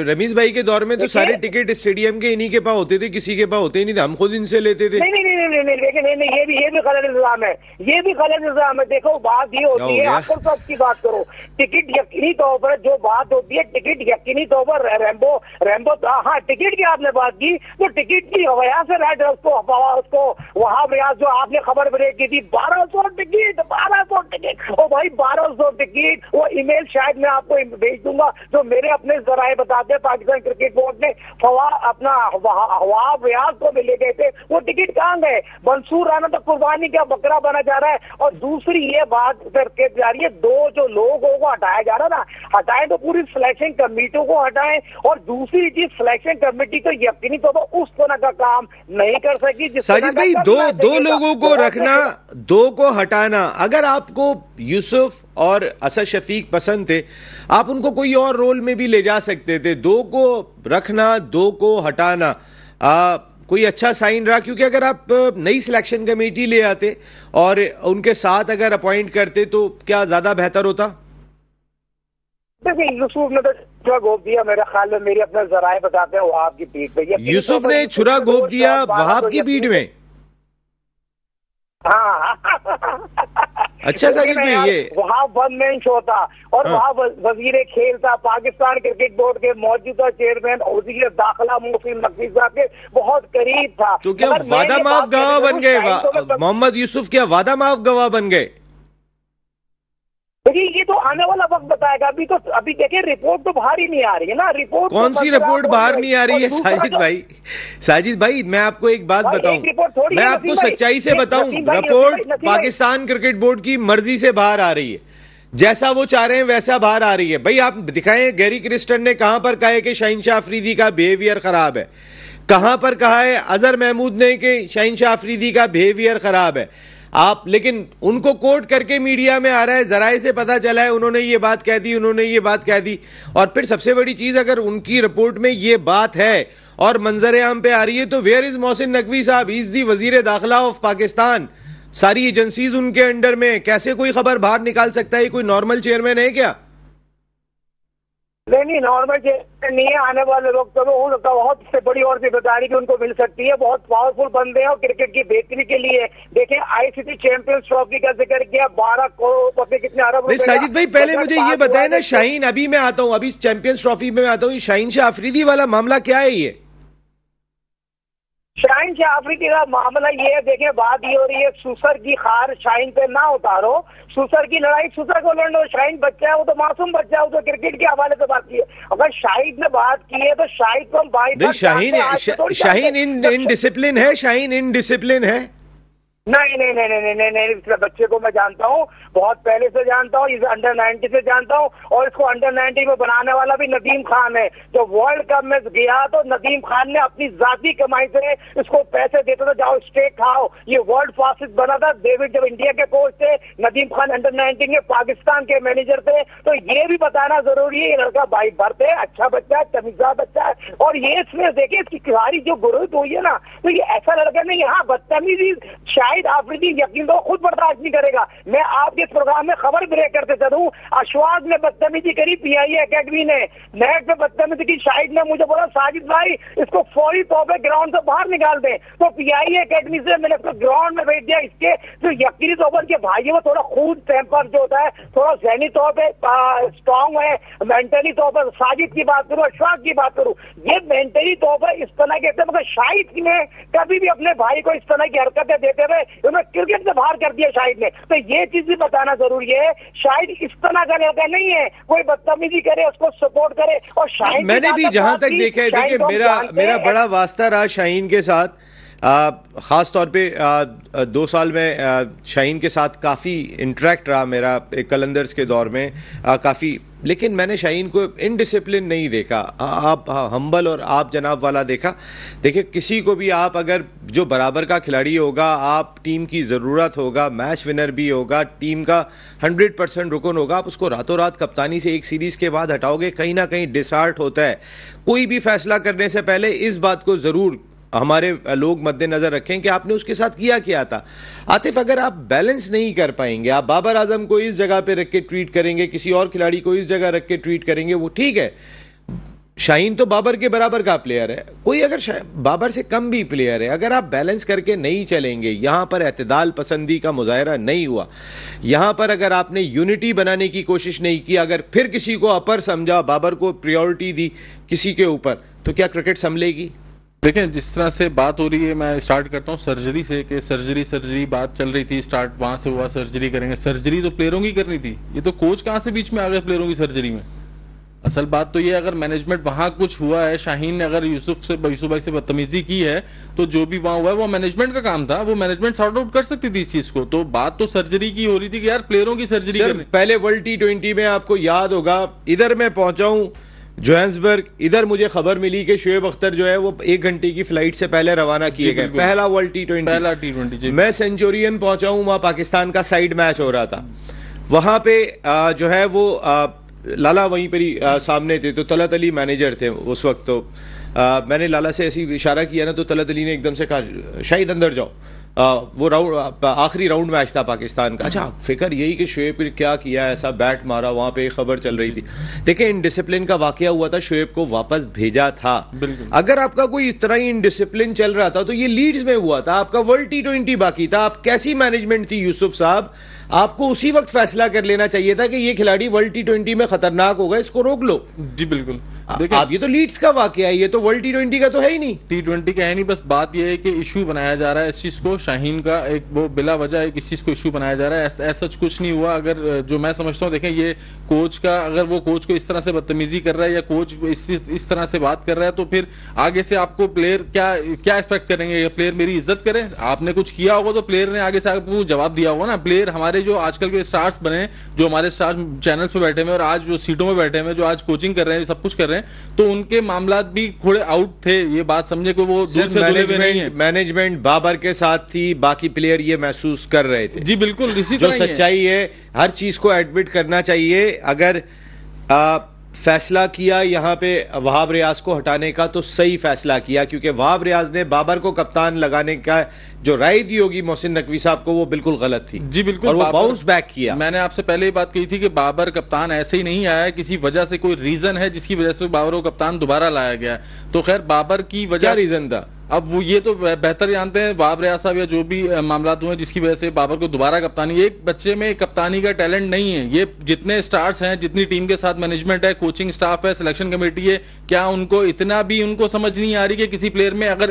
रमीज भाई के दौर में तो सारे टिकट स्टेडियम के इन्हीं के पास होते थे, किसी के पास होते ही नहीं थे, हम खुद इनसे लेते थे। नहीं नहीं नहीं नहीं नहीं नहीं, नहीं, नहीं ये भी ये भी गलत इल्जाम है, ये भी गलत इल्जाम है। देखो बात ये होती है, आपको तो अच्छी बात करो, टिकट यकीनी तौर पर जो बात होती है, टिकट यकीनी तौर पर रैम्बो रैम्बो हाँ टिकट की आपने बात की, तो टिकट की वजह से रेड उसको उसको वहाब रियाज जो आपने खबर ब्रेक की थी, बारह सौ टिकट बारह सौ टिकट वो भाई बारह सौ टिकट वो ई मेल शायद मैं आपको भेज दूंगा जो मेरे अपने जरा बताते हैं। पाकिस्तान क्रिकेट बोर्ड ने फवा अपना वहाब रियाज को भी ले गए थे, वो टिकट कहाँ गए? मंसूर राना तो कुर्बानी का बकरा बना जा रहा है। और दूसरी ये बात करके जा रही है, दो जो लोग को हटाया जा रहा ना, हटाएं तो पूरी सिलेक्शन कमेटियों को हटाएं, और दूसरी चीज सिलेक्शन कमेटी तो यकीनी तौर पर उस तरह का काम नहीं कर सकी। साजिद भाई दो दो लोगों को रखना, दो को हटाना, अगर आपको यूसुफ और असद शफीक पसंद थे आप उनको कोई और रोल में भी ले जा सकते थे, दो को रखना दो को हटाना आ, कोई अच्छा साइन रहा, क्योंकि अगर आप नई सिलेक्शन कमेटी ले आते और उनके साथ अगर अपॉइंट करते तो क्या ज्यादा बेहतर होता? देखिए, यूसुफ ने तो छुरा घोंप दिया, मेरे ख्याल में मेरे अपने जराए बताते हैं वहाब की पीठ पे। यूसुफ ने छुरा घोंप दिया वहाब की पीठ में। हाँ अच्छा साजिद भाई, ये वहाँ वन मैन शो था और हाँ। वहाँ वजीर खेल था, पाकिस्तान क्रिकेट बोर्ड के मौजूदा चेयरमैन वजीर दाखिला मोहसिन नकवी साहब के बहुत करीब था। तो क्या वादा माफ गवाह बन गए मोहम्मद यूसुफ? क्या वादा माफ गवाह बन गए? देखिए, ये तो आने वाला वक्त बताएगा। अभी तो अभी देखिए रिपोर्ट तो बाहर ही नहीं आ रही है ना। रिपोर्ट कौन सी रिपोर्ट बाहर नहीं आ रही है साजिद भाई? साजिद भाई मैं आपको एक बात बताऊं, मैं आपको सच्चाई से बताऊं, रिपोर्ट पाकिस्तान क्रिकेट बोर्ड की मर्जी से बाहर आ रही है, जैसा वो चाह रहे हैं वैसा बाहर आ रही है। भाई आप दिखाएं, गैरी क्रिस्टन ने कहां पर कहा है कि शाहीन शाह अफरीदी का बिहेवियर खराब है, कहां पर कहा है अजहर महमूद ने कि शाहीन शाह अफरीदी का बिहेवियर खराब है। आप लेकिन उनको कोट करके मीडिया में आ रहा है, जराए से पता चला है उन्होंने ये बात कह दी, उन्होंने ये बात कह दी। और फिर सबसे बड़ी चीज, अगर उनकी रिपोर्ट में ये बात है और मंजर आम पे आ रही है, तो वेयर इज मोहसिन नकवी साहब? इज दी वजीर दाखिला ऑफ पाकिस्तान, सारी एजेंसीज उनके अंडर में, कैसे कोई खबर बाहर निकाल सकता है? कोई नॉर्मल चेयरमैन है क्या? नहीं, नॉर्मल चेयरमैन नहीं है। आने वाले वक्त में हो सकता है बहुत से बड़ी और जिम्मेदारी भी उनको मिल सकती है। बहुत पावरफुल बंदे हैं और क्रिकेट की बेहतरी के लिए। देखिए, आईसीसी चैंपियंस ट्रॉफी का जिक्र किया, बारह करोड़ पता कितने अरब रुपए। साजिद भाई पहले मुझे ये बताया ना शाहीन, अभी मैं आता हूँ, अभी चैंपियंस ट्रॉफी में आता हूँ, शाहीन शाह अफरीदी वाला मामला क्या है? ये शाहीन शाह अफरीदी का मामला ये है, देखें बात ये हो रही है, सुसर की खार शाहीन पे ना उतारो, सुसर की लड़ाई सुसर को लड़ो। शाहीन बच्चा है, वो तो मासूम बच्चा है, वो तो क्रिकेट के हवाले से बात की है। अगर शाहिद ने बात की है तो शाहिद को हम बाई शाहीन शाहीन इनडिसिप्लिन है, शाहीन इनडिसिप्लिन है। नहीं नहीं नहीं नहीं नहीं नहीं इसके बच्चे को मैं जानता हूँ, बहुत पहले से जानता हूँ, इसे अंडर नाइन्टी से जानता हूँ और इसको अंडर नाइन्टी में बनाने वाला भी नदीम खान है। जो वर्ल्ड कप में गया तो नदीम खान ने अपनी जाती कमाई से इसको पैसे देते थे, जाओ स्टेक खाओ। ये वर्ल्ड फास्टेस्ट बना था। डेविड जब इंडिया के कोच थे, नदीम खान अंडर नाइन्टीन में पाकिस्तान के मैनेजर थे। तो ये भी बताना जरूरी है, ये लड़का भाई भरत है, अच्छा बच्चा है, तमीजा बच्चा है। और ये इसमें देखिए इसकी खिलाड़ी जो गुरुत हुई है ना, तो ये ऐसा लड़का नहीं। हाँ, बदतमीजी शाहिद अफरीदी यकीन तो खुद बर्दाश्त नहीं करेगा। मैं आपके प्रोग्राम में खबर ब्रेक करते चलूँ, अश्वाद में बदतमीजी करी पीआईए एकेडमी ने, नेट में बदतमीजी की। शाहिद ने मुझे बोला साजिद भाई इसको फौरी तौर पर ग्राउंड से बाहर निकाल दें, तो पीआईए एकेडमी से मैंने इसको ग्राउंड में भेज दिया। इसके जो यकीनी तौर पर भाइयों में थोड़ा खून टेम्पर जो होता है, थोड़ा जहनी तौर पर स्ट्रांग है, मेंटली तौर पर। साजिद की बात करूँ, अश्वाद की बात करूँ, ये मेंटली तौर पर इस तरह के, मगर शाहिद ने कभी भी अपने भाई को इस तरह की हरकतें देते उन्हें क्रिकेट से बाहर कर दिया शाहिद ने। तो ये चीज भी बताना जरूरी है, शाहिद इस तरह का लड़का नहीं है कोई बदतमीजी करे, उसको सपोर्ट करे। और शाहिद मैंने भी जहां तक देखा है, देखिए मेरा मेरा बड़ा वास्ता रहा शाहीन के साथ, खास तौर पे आ, दो साल में शाहीन के साथ काफ़ी इंटरेक्ट रहा मेरा कलंदर्स के दौर में काफ़ी। लेकिन मैंने शाहीन को इनडिसिप्लिन नहीं देखा, आ, आप हम्बल और आप जनाब वाला देखा। देखिए किसी को भी आप अगर जो बराबर का खिलाड़ी होगा, आप टीम की ज़रूरत होगा, मैच विनर भी होगा, टीम का हंड्रेड परसेंट रुकन होगा, आप उसको रातों रात कप्तानी से एक सीरीज़ के बाद हटाओगे, कहीं ना कहीं डिसहार्ट होता है। कोई भी फैसला करने से पहले इस बात को ज़रूर हमारे लोग मद्देनजर रखें कि आपने उसके साथ किया क्या था। आतिफ, अगर आप बैलेंस नहीं कर पाएंगे, आप बाबर आजम को इस जगह पे रख के ट्वीट करेंगे, किसी और खिलाड़ी को इस जगह रख के ट्वीट करेंगे, वो ठीक है। शाहीन तो बाबर के बराबर का प्लेयर है, कोई अगर बाबर से कम भी प्लेयर है, अगर आप बैलेंस करके नहीं चलेंगे। यहाँ पर एतदाल पसंदी का मुजाहरा नहीं हुआ, यहाँ पर अगर आपने यूनिटी बनाने की कोशिश नहीं की, अगर फिर किसी को अपर समझा, बाबर को प्रायोरिटी दी किसी के ऊपर, तो क्या क्रिकेट संभलेगी? देखें जिस तरह से बात हो रही है, मैं स्टार्ट करता हूँ सर्जरी से, कि सर्जरी सर्जरी बात चल रही थी, स्टार्ट वहां से हुआ सर्जरी करेंगे। सर्जरी तो प्लेयरों की करनी थी, ये तो कोच कहाँ से बीच में आ गए प्लेयरों की सर्जरी में? असल बात तो ये, अगर मैनेजमेंट वहां कुछ हुआ है, शाहीन ने अगर यूसुफ से यूसुफ भाई से बदतमीजी की है, तो जो भी वहां हुआ है वो मैनेजमेंट का काम था, वो मैनेजमेंट सॉर्ट आउट कर सकती थी इस चीज को। तो बात तो सर्जरी की हो रही थी कि यार प्लेयरों की सर्जरी करनी। पहले वर्ल्ड टी ट्वेंटी में आपको याद होगा, इधर मैं पहुंचा हूँ जोहान्सबर्ग, इधर मुझे खबर मिली कि शोएब अख्तर जो है वो एक घंटे की फ्लाइट से पहले रवाना किए गए। पहला वर्ल्ड टी ट्वेंटी पहला टी ट्वेंटी मैं सेंचुरियन पहुंचा हूं, वहां पाकिस्तान का साइड मैच हो रहा था। वहां पे जो है वो लाला वहीं पर ही आ, सामने थे, तो तलत अली मैनेजर थे उस वक्त। तो आ, मैंने लाला से ऐसी इशारा किया ना, तो तलत अली ने एकदम से कहा शाहिद अंदर जाओ। आ, वो राउंड आखिरी राउंड मैच था पाकिस्तान का। अच्छा फिक्र यही कि शुएब ने क्या किया, ऐसा बैट मारा, वहाँ पे खबर चल रही थी। देखिए इनडिसिप्लिन का वाकया हुआ था, शुएब को वापस भेजा था। अगर आपका कोई इतना ही इनडिसिप्लिन चल रहा था तो ये लीड्स में हुआ था, आपका वर्ल्ड टी ट्वेंटी बाकी था। आप कैसी मैनेजमेंट थी यूसुफ साहब, आपको उसी वक्त फैसला कर लेना चाहिए था कि ये खिलाड़ी वर्ल्ड टी ट्वेंटी में खतरनाक होगा, इसको रोक लो। जी बिल्कुल, देखिए आप ये तो लीड्स का वाकया है, ये तो वर्ल्ड टी ट्वेंटी का तो है ही नहीं, टी ट्वेंटी का है नहीं। बस बात ये है कि इशू बनाया जा रहा है इस चीज को, शाहीन का एक वो बिला वजह एक इस चीज को इशू बनाया जा रहा है। ऐसा कुछ नहीं हुआ। अगर जो मैं समझता हूँ, देखें ये कोच का, अगर वो कोच को इस तरह से बदतमीजी कर रहा है या कोच इस, इस तरह से बात कर रहा है, तो फिर आगे से आपको प्लेयर क्या क्या एक्सपेक्ट करेंगे? प्लेयर मेरी इज्जत करें, आपने कुछ किया होगा तो प्लेयर ने आगे से आपको जवाब दिया होगा ना। प्लेयर हमारे जो आजकल के स्टार्स बने, जो हमारे स्टार चैनल्स पे बैठे हुए और आज जो सीटों में बैठे हुए, जो आज कोचिंग कर रहे हैं, सब कुछ कर रहे हैं, तो उनके मामला भी थोड़े आउट थे। ये बात समझे कि वो दूर से जुड़े हुए नहीं है। मैनेजमेंट बाबर के साथ थी, बाकी प्लेयर ये महसूस कर रहे थे। जी बिल्कुल, इसी तरह जो सच्चाई है, हर चीज को एडमिट करना चाहिए। अगर आ, फैसला किया यहाँ पे वहाब रियाज को हटाने का, तो सही फैसला किया, क्योंकि वहाब रियाज ने बाबर को कप्तान लगाने का जो राय दी होगी मोहसिन नकवी साहब को, वो बिल्कुल गलत थी। जी बिल्कुल, और वो बाउंस बैक किया। मैंने आपसे पहले ही बात कही थी कि बाबर कप्तान ऐसे ही नहीं आया, किसी वजह से कोई रीजन है जिसकी वजह से बाबर को कप्तान दोबारा लाया गया। तो खैर बाबर की वजह क्या रीजन था, अब वो ये तो बेहतर जानते हैं वहाब रियाज साहब, या जो भी मामला हुए जिसकी वजह से बाबर को दोबारा कप्तानी, एक बच्चे में कप्तानी का टैलेंट नहीं है। ये जितने स्टार्स हैं, जितनी टीम के साथ मैनेजमेंट है, कोचिंग स्टाफ है, सिलेक्शन कमेटी है, क्या उनको इतना भी उनको समझ नहीं आ रही कि किसी प्लेयर में अगर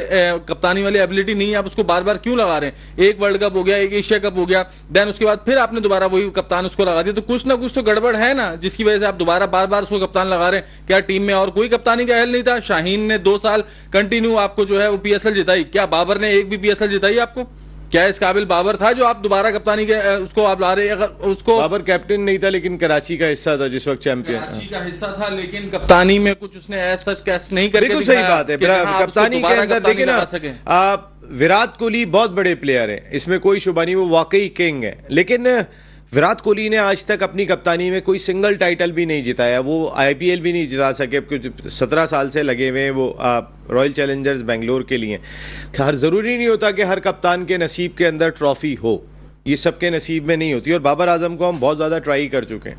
कप्तानी वाली एबिलिटी नहीं है, आप उसको बार बार क्यों लगा रहे हैं? एक वर्ल्ड कप हो गया, एक एशिया कप हो गया, देन उसके बाद फिर आपने दोबारा वही कप्तान उसको लगा दिया, तो कुछ ना कुछ तो गड़बड़ है ना, जिसकी वजह से आप दोबारा बार बार उसको कप्तान लगा रहे हैं। क्या टीम में और कोई कप्तानी का अहल नहीं था? शाहीन ने दो साल कंटिन्यू आपको जो है वो पीएसएल जिताई, क्या बाबर ने एक भी पीएसएल जिताई आपको? क्या इस काबिल बाबर था जो आप दोबारा कप्तानी के उसको आप ला रहे? अगर उसको बाबर कैप्टन नहीं था, लेकिन कराची का हिस्सा था जिस वक्त चैंपियन, कराची का हिस्सा था, लेकिन कप्तानी में कुछ उसने ऐसा कैच नहीं करके बिल्कुल सही बात है। कप्तानी के अंदर देखिए ना, आप विराट कोहली बहुत बड़े प्लेयर हैं, इसमें कोई शुबा नहीं, वो वाकई किंग है, लेकिन विराट कोहली ने आज तक अपनी कप्तानी में कोई सिंगल टाइटल भी नहीं जिताया। वो आईपीएल भी नहीं जिता सके, क्योंकि सत्रह साल से लगे हुए हैं वो रॉयल चैलेंजर्स बेंगलोर के लिए। हर ज़रूरी नहीं होता कि हर कप्तान के नसीब के अंदर ट्रॉफी हो, ये सबके नसीब में नहीं होती। और बाबर आजम को हम बहुत ज़्यादा ट्राई कर चुके हैं,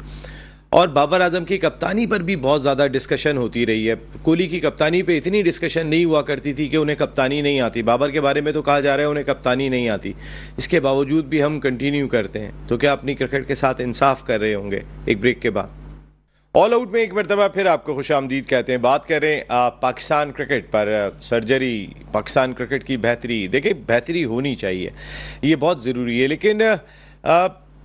और बाबर आजम की कप्तानी पर भी बहुत ज़्यादा डिस्कशन होती रही है। कोहली की कप्तानी पे इतनी डिस्कशन नहीं हुआ करती थी कि उन्हें कप्तानी नहीं आती। बाबर के बारे में तो कहा जा रहा है उन्हें कप्तानी नहीं आती, इसके बावजूद भी हम कंटिन्यू करते हैं। तो क्या अपनी क्रिकेट के साथ इंसाफ कर रहे होंगे? एक ब्रेक के बाद ऑल आउट में एक मरतबा फिर आपको खुशामदीद कहते हैं। बात करें पाकिस्तान क्रिकेट पर, सर्जरी पाकिस्तान क्रिकेट की बेहतरी। देखिए बेहतरी होनी चाहिए, ये बहुत ज़रूरी है, लेकिन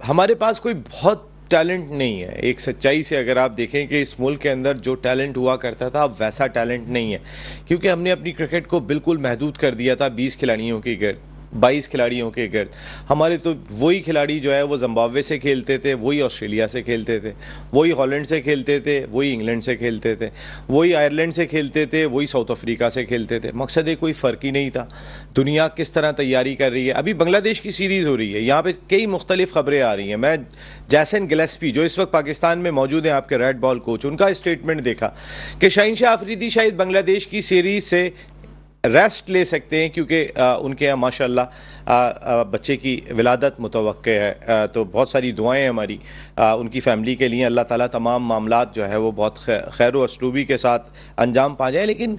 हमारे पास कोई बहुत टैलेंट नहीं है। एक सच्चाई से अगर आप देखें कि इस मुल्क के अंदर जो टैलेंट हुआ करता था, अब वैसा टैलेंट नहीं है, क्योंकि हमने अपनी क्रिकेट को बिल्कुल महदूद कर दिया था बीस खिलाड़ियों के गर्द, बाईस खिलाड़ियों के गर्द। हमारे तो वही खिलाड़ी जो है वो जिम्बाब्वे से खेलते थे, वही ऑस्ट्रेलिया से खेलते थे, वही हॉलैंड से खेलते थे, वही इंग्लैंड से खेलते थे, वही आयरलैंड से खेलते थे, वही साउथ अफ्रीका से खेलते थे। मकसद कोई फ़र्क ही नहीं था। दुनिया किस तरह तैयारी कर रही है, अभी बांग्लादेश की सीरीज़ हो रही है, यहाँ पर कई मुख्तलिफ खबरें आ रही हैं। मैं जैसन गिलेस्पी जो इस वक्त पाकिस्तान में मौजूद हैं, आपके रेड बॉल कोच, उनका स्टेटमेंट देखा कि शाहीन शाह अफरीदी शायद बांग्लादेश की सीरीज़ से रेस्ट ले सकते हैं, क्योंकि उनके यहाँ माशाल्लाह बच्चे की विलादत मुतवक्के है। आ, तो बहुत सारी दुआएं हमारी आ, उनकी फैमिली के लिए। अल्लाह ताला तमाम मामलात जो है वो बहुत खैर व असलूबी के साथ अंजाम पा जाए। लेकिन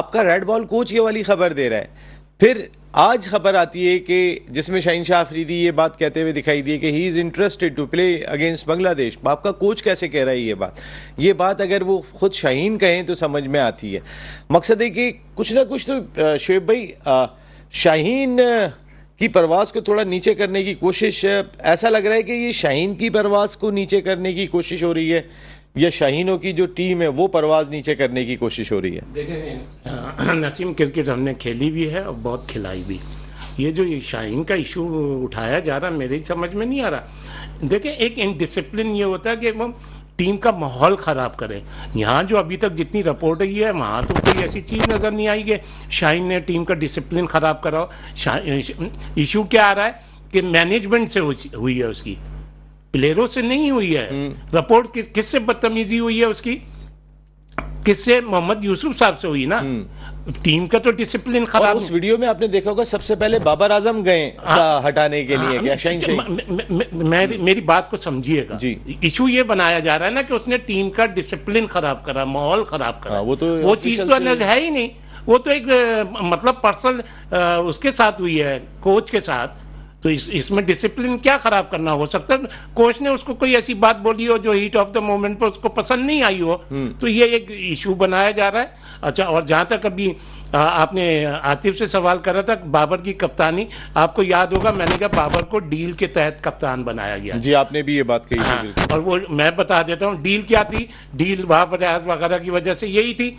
आपका रेड बॉल कोच ये वाली खबर दे रहा है। फिर आज खबर आती है कि जिसमें शाहीन शाह अफरीदी ये बात कहते हुए दिखाई दी कि he is interested to play against Bangladesh. आपका कोच कैसे कह रहा है ये बात? ये बात अगर वो खुद शाहीन कहें तो समझ में आती है। मकसद है कि कुछ ना कुछ तो शुएब भाई शाहीन की परवाज़ को थोड़ा नीचे करने की कोशिश, ऐसा लग रहा है कि ये शाहीन की परवाज़ को नीचे करने की कोशिश हो रही है, या शाहीनों की जो टीम है वो परवाज़ नीचे करने की कोशिश हो रही है। देखें नसीम, क्रिकेट हमने खेली भी है और बहुत खिलाई भी। ये जो ये शाहीन का इशू उठाया जा रहा, मेरे समझ में नहीं आ रहा। देखें एक इनडिसिप्लिन ये होता है कि वो टीम का माहौल ख़राब करें। यहाँ जो अभी तक जितनी रिपोर्ट आई है, वहाँ तो कोई ऐसी चीज़ नज़र नहीं आई कि शाहीन ने टीम का डिसिप्लिन ख़राब कराओ। इशू क्या आ रहा है कि मैनेजमेंट से हुई है उसकी। प्लेयरों से नहीं हुई है। रिपोर्ट किस किससे बदतमीजी हुई है उसकी, किससे? मोहम्मद यूसुफ साहब से हुई ना। टीम का तो डिसिप्लिन खराब। उस वीडियो में आपने देखा होगा सबसे पहले बाबर आजम गए हटाने के लिए। क्या शाहीन, मेरी बात को समझिएगा, इशू ये बनाया जा रहा है ना कि उसने टीम का डिसिप्लिन खराब करा, माहौल खराब करा। वो तो वो चीज तो है ही नहीं, वो तो एक मतलब पर्सनल उसके साथ हुई है, कोच के साथ। तो इस इसमें डिसिप्लिन क्या खराब करना हो सकता है? कोच ने उसको कोई ऐसी बात बोली हो जो हीट ऑफ द मोमेंट पर उसको पसंद नहीं आई हो, तो ये एक इशू बनाया जा रहा है। अच्छा, और जहाँ तक अभी आ, आपने आतिफ से सवाल करा था बाबर की कप्तानी, आपको याद होगा मैंने कहा बाबर को डील के तहत कप्तान बनाया गया। जी, आपने भी ये बात कही। हाँ, और वो मैं बता देता हूँ डील क्या थी। डील वहाब रियाज वगैरह की वजह से यही थी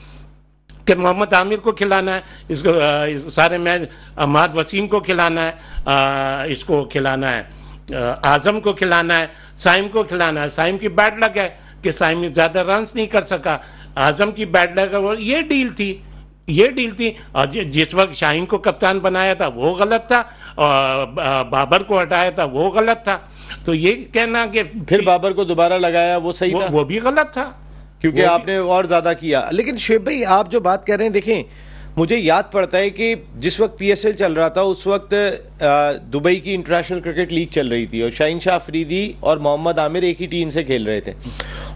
कि मोहम्मद आमिर को खिलाना है, इसको इस सारे मैच अहमद वसीम को खिलाना है, आ, इसको खिलाना है, आ, आजम को खिलाना है, साइम को खिलाना है। साइम की बैड लग है कि साइम ज़्यादा रन्स नहीं कर सका, आजम की बैड लग है। वो ये डील थी, ये डील थी। और जिस वक्त शाहीन को कप्तान बनाया था वो गलत था, और बाबर को हटाया था वो गलत था। तो ये कहना कि फिर बाबर को दोबारा लगाया वो सही वो, था वो भी गलत था क्योंकि आपने और ज्यादा किया। लेकिन शेब भाई, आप जो बात कर रहे हैं, देखें मुझे याद पड़ता है कि जिस वक्त पीएसएल चल रहा था उस वक्त दुबई की इंटरनेशनल क्रिकेट लीग चल रही थी और शाहीन शाह अफरीदी और मोहम्मद आमिर एक ही टीम से खेल रहे थे।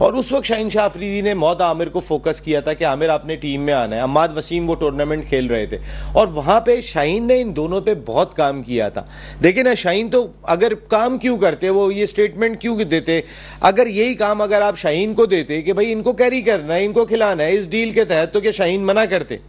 और उस वक्त शाहीन शाह अफरीदी ने मौत आमिर को फोकस किया था कि आमिर आपने टीम में आना है। अम्माद वसीम वो टूर्नामेंट खेल रहे थे और वहाँ पे शाहीन ने इन दोनों पे बहुत काम किया था। देखिए ना, शाहीन तो अगर काम क्यों करते, वो ये स्टेटमेंट क्यों देते? अगर यही काम अगर आप शाहीन को देते कि भाई इनको कैरी करना है, इनको खिलाना है इस डील के तहत, तो क्या शाहीन मना करते?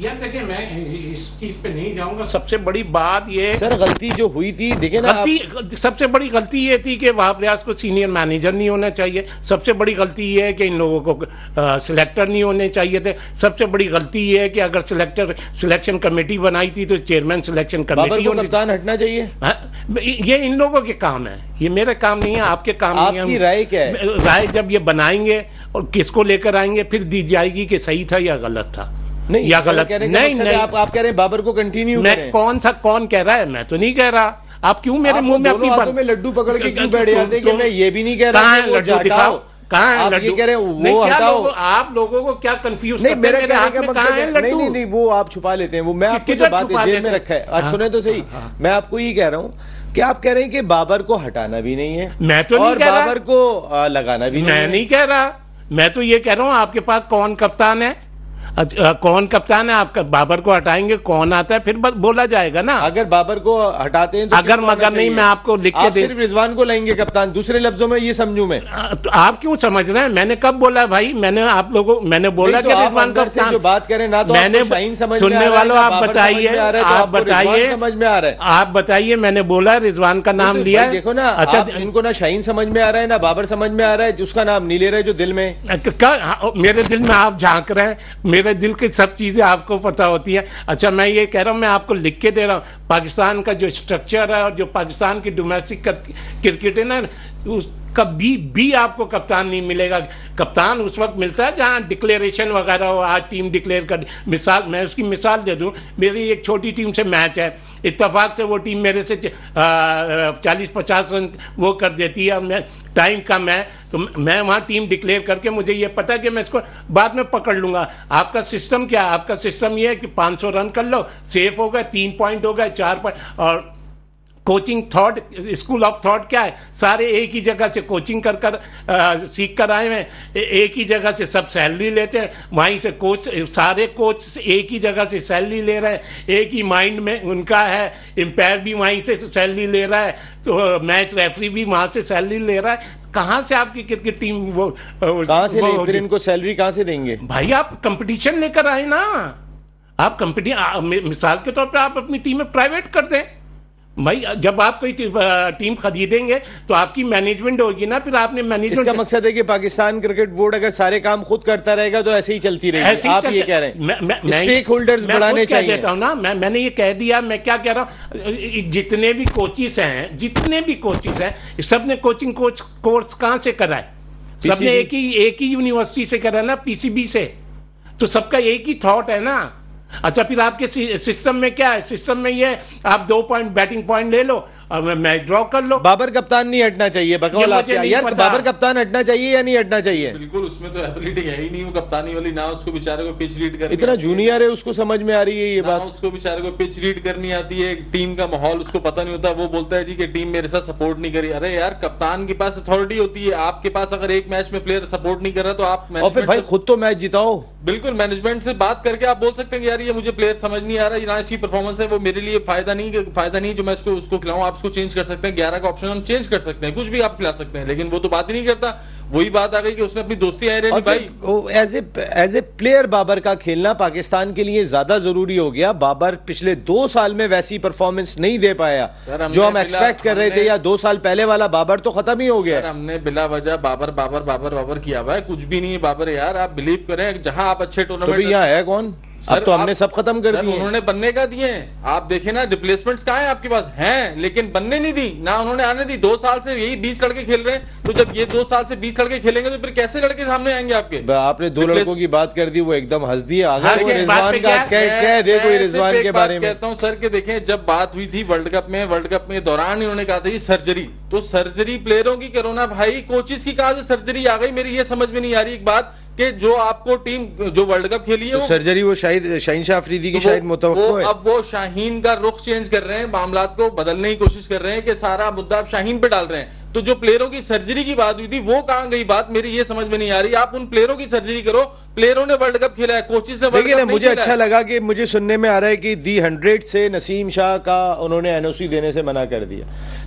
यार देखिए, मैं इस चीज पे नहीं जाऊंगा। सबसे बड़ी बात ये सर, गलती जो हुई थी, देखिए ना, गलती सबसे बड़ी गलती ये थी कि वहाब रियाज को सीनियर मैनेजर नहीं होना चाहिए। सबसे बड़ी गलती ये है कि इन लोगों को आ, सिलेक्टर नहीं होने चाहिए थे। सबसे बड़ी गलती ये है कि अगर सिलेक्टर सिलेक्शन कमेटी बनाई थी तो चेयरमैन सिलेक्शन कमेटी को कप्तान हटना चाहिए। हा? ये इन लोगों के काम है, ये मेरा काम नहीं है, आपके काम नहीं है। आपकी राय क्या है? राय जब ये बनाएंगे और किसको लेकर आएंगे फिर दी जाएगी कि सही था या गलत था। नहीं, या गलत नहीं, नहीं, नहीं आप आप कह रहे हैं बाबर को कंटिन्यू मैं करें। कौन सा कौन कह रहा है? मैं तो नहीं कह रहा। आप क्यों मेरे मुंह में अपनी लड्डू पकड़ के क्यों बैठ जाते कि मैं ये भी नहीं कह रहा हूं? लड्डू दिखाओ, कहां है लड्डू? कह रहे हो वो हटाओ। आप लोगों को क्या कंफ्यूज करते हैं? मेरे हाथ में कहां है लड्डू? नहीं नहीं, वो आप छुपा लेते हैं। वो मैं आपको जो बात है जेब में रखा है, आज सुने तो सही। मैं आपको ये कह रहा हूँ कि आप कह रहे हैं कि बाबर को हटाना भी नहीं है, मैं तो नहीं कह रहा, बाबर को लगाना भी मैं नहीं कह रहा। मैं तो ये कह रहा हूँ आपके पास कौन कप्तान है, अच्छा, कौन कप्तान है आपका? बाबर को हटाएंगे, कौन आता है फिर बोला जाएगा ना। अगर बाबर को हटाते हैं तो अगर मगर नहीं, मैं आपको लिख के आप दे, सिर्फ रिजवान को लाएंगे कप्तान। दूसरे लफ्जों में ये समझू मैं, तो आप क्यों समझ रहे हैं? मैंने कब बोला भाई? मैंने आप लोगों मैंने बोला कि रिजवान कप्तान, जो बात करें ना, तो मैंने सुनने वालों आप बताइए, आप बताइए, समझ में आ रहा है? आप बताइए, मैंने बोला रिजवान का नाम लिया। देखो ना, अच्छा इनको ना शाहीन समझ में आ रहा है ना बाबर समझ में आ रहा है, उसका नाम नहीं ले रहे जो दिल में। मेरे दिल में आप झांक रहे हैं, मेरे दिल की सब चीजें आपको पता होती है। अच्छा, मैं ये कह रहा हूँ, मैं आपको लिख के दे रहा हूँ, पाकिस्तान का जो स्ट्रक्चर है और जो पाकिस्तान की डोमेस्टिक क्रिकेट है ना, उसका भी, भी आपको कप्तान नहीं मिलेगा। कप्तान उस वक्त मिलता है जहाँ डिक्लेरेशन वगैरह हो, आज टीम डिक्लेयर कर। मिसाल, मैं उसकी मिसाल दे दूँ, मेरी एक छोटी टीम से मैच है, इत्तेफाक से वो टीम मेरे से चालीस पचास रन वो कर देती है, मैं टाइम कम है, तो मैं वहाँ टीम डिक्लेयर करके मुझे ये पता है कि मैं इसको बाद में पकड़ लूँगा। आपका सिस्टम क्या है? आपका सिस्टम ये है कि पाँच सौ रन कर लो, सेफ हो गए, तीन पॉइंट हो गए, चार पॉइंट। और coaching thought, school of thought क्या है? सारे एक ही जगह से कोचिंग कर कर आ, सीख कर आए हैं, एक ही जगह से सब सैलरी लेते हैं, वहीं से कोच, सारे कोच एक ही जगह से सैलरी ले रहे हैं, एक ही माइंड में उनका है, एम्पायर भी वहीं से सैलरी ले रहा है, तो मैच रेफरी भी वहां से सैलरी ले रहा है। कहाँ से आपकी क्रिकेट टीम वो कहाँ से वो, फिर इनको सैलरी कहाँ से देंगे भाई? आप कंपटीशन लेकर आए ना, आप कंपटीशन, मिसाल के तौर पर आप अपनी टीम में प्राइवेट कर दें भाई। जब आप कोई टीम खरीदेंगे तो आपकी मैनेजमेंट होगी ना, फिर आपने मैनेजमेंट। इसका मकसद है कि पाकिस्तान क्रिकेट बोर्ड अगर सारे काम खुद करता रहेगा तो ऐसे ही चलती रहेगी। आप ये कह रहे हैं स्टेक होल्डर्स बढ़ाने चाहिए। मैं कह देता हूं ना, मैं मैंने ये कह दिया। मैं क्या कह रहा हूँ, जितने भी कोचिस हैं, जितने भी कोचिस हैं, सबने कोचिंग कोच कोर्स कहाँ से कराए? सबने एक ही एक ही यूनिवर्सिटी से करा ना, पीसीबी से, तो सबका एक ही थॉट है ना। अच्छा, फिर आपके सिस्टम में क्या है? सिस्टम में ये आप दो पॉइंट बैटिंग पॉइंट ले लो अब मैच ड्रॉ कर लो। बाबर कप्तान नहीं हटना चाहिए बकौल आपके यार, बाबर कप्तान हटना चाहिए या नहीं हटना चाहिए? बिल्कुल, उसमें तो एबिलिटी है ही नहीं वो कप्तानी वाली, ना उसको बेचारे को पिच रीड करनी, इतना जूनियर है उसको समझ में आ रही है ये बात, उसको बेचारे को पिच रीड करनी आती है, टीम का माहौल उसको पता नहीं होता, वो बोलता है जी कि टीम मेरे साथ सपोर्ट नहीं करी। अरे यार कप्तान के पास अथॉरिटी होती है, आपके पास अगर एक मैच में प्लेयर सपोर्ट नहीं कर रहा तो आप और फिर भाई खुद तो मैच जिताओ। बिल्कुल, मैनेजमेंट से बात करके आप बोल सकते हैं यार ये मुझे प्लेयर समझ नहीं आ रहा, ये ना इसकी परफॉर्मेंस है वो मेरे लिए फायदा नहीं फायदा नहीं जो मैं इसको उसको खिलाऊं। आप उसको चेंज कर सकते हैं, ग्यारह का ऑप्शन हम चेंज कर सकते हैं, कुछ भी आप खिला सकते हैं, लेकिन वो तो बात ही नहीं करता। वही बात आ गई कि उसने अपनी दोस्ती आए भाई। As a as a player Babar का खेलना पाकिस्तान के लिए ज्यादा जरूरी हो गया। बाबर पिछले दो साल में वैसी परफॉर्मेंस नहीं दे पाया जो हम एक्सपेक्ट कर रहे थे, या दो साल पहले वाला बाबर तो खत्म ही हो गया। हमने बिला वजह बाबर बाबर बाबर बाबर किया हुआ है, कुछ भी नहीं है बाबर यार, आप बिलीव करें। जहां आप अच्छे टूर्नामेंट यहाँ है कौन? अब तो हमने सब खत्म कर दिए, उन्होंने बनने का दिए। आप देखें ना रिप्लेसमेंट्स कहाँ हैं आपके पास हैं, लेकिन बनने नहीं दी ना उन्होंने, आने दी। दो साल से यही बीस लड़के खेल रहे हैं, तो जब ये दो साल से बीस लड़के खेलेंगे तो फिर कैसे लड़के सामने आएंगे आपके? आपने दो लड़कों की बात कर दी, वो एकदम हंस दिए। रिजवान के बारे में कहता हूँ सर के देखें, जब बात हुई थी वर्ल्ड कप में, वर्ल्ड कप में दौरान इन्होंने कहा था सर्जरी, तो सर्जरी प्लेयरों की करो ना भाई, कोचिस की कहा सर्जरी आ गई। मेरी ये समझ में नहीं आ रही एक बात कि जो आपको टीम जो वर्ल्ड कप खेली है तो वो सर्जरी वो शाहिद शाहीन शाह अफरीदी की शायद मुतवक्को है। अब वो शाहीन का रुख चेंज कर रहे हैं, मामला को बदलने की कोशिश कर रहे हैं कि सारा मुद्दा आप शाहीन पे डाल रहे हैं। तो जो प्लेयरों की सर्जरी की बात हुई थी वो कहां गई बात, मेरी ये समझ में नहीं आ रही। आप उन प्लेयरों की सर्जरी करो, प्लेयरों ने वर्ल्ड कप खेला है, कोचिज ने वर्ल्ड कप। मुझे अच्छा लगा कि मुझे सुनने में आ रहा है कि दी हंड्रेड से नसीम शाह का उन्होंने एनओसी देने से मना कर दिया।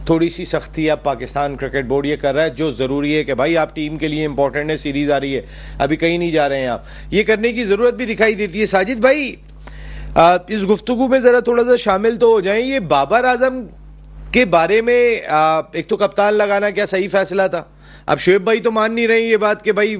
थोड़ी सी सख्ती अब पाकिस्तान क्रिकेट बोर्ड ये कर रहा है जो जरूरी है कि भाई आप टीम के लिए इंपॉर्टेंट है, सीरीज आ रही है, अभी कहीं नहीं जा रहे हैं आप, ये करने की जरूरत भी दिखाई देती है। साजिद भाई आप इस गुफ्तगू में जरा थोड़ा सा शामिल तो हो जाएं। ये बाबर आजम के बारे में एक तो कप्तान लगाना क्या सही फैसला था? अब शुएब भाई तो मान नहीं रहे ये बात कि भाई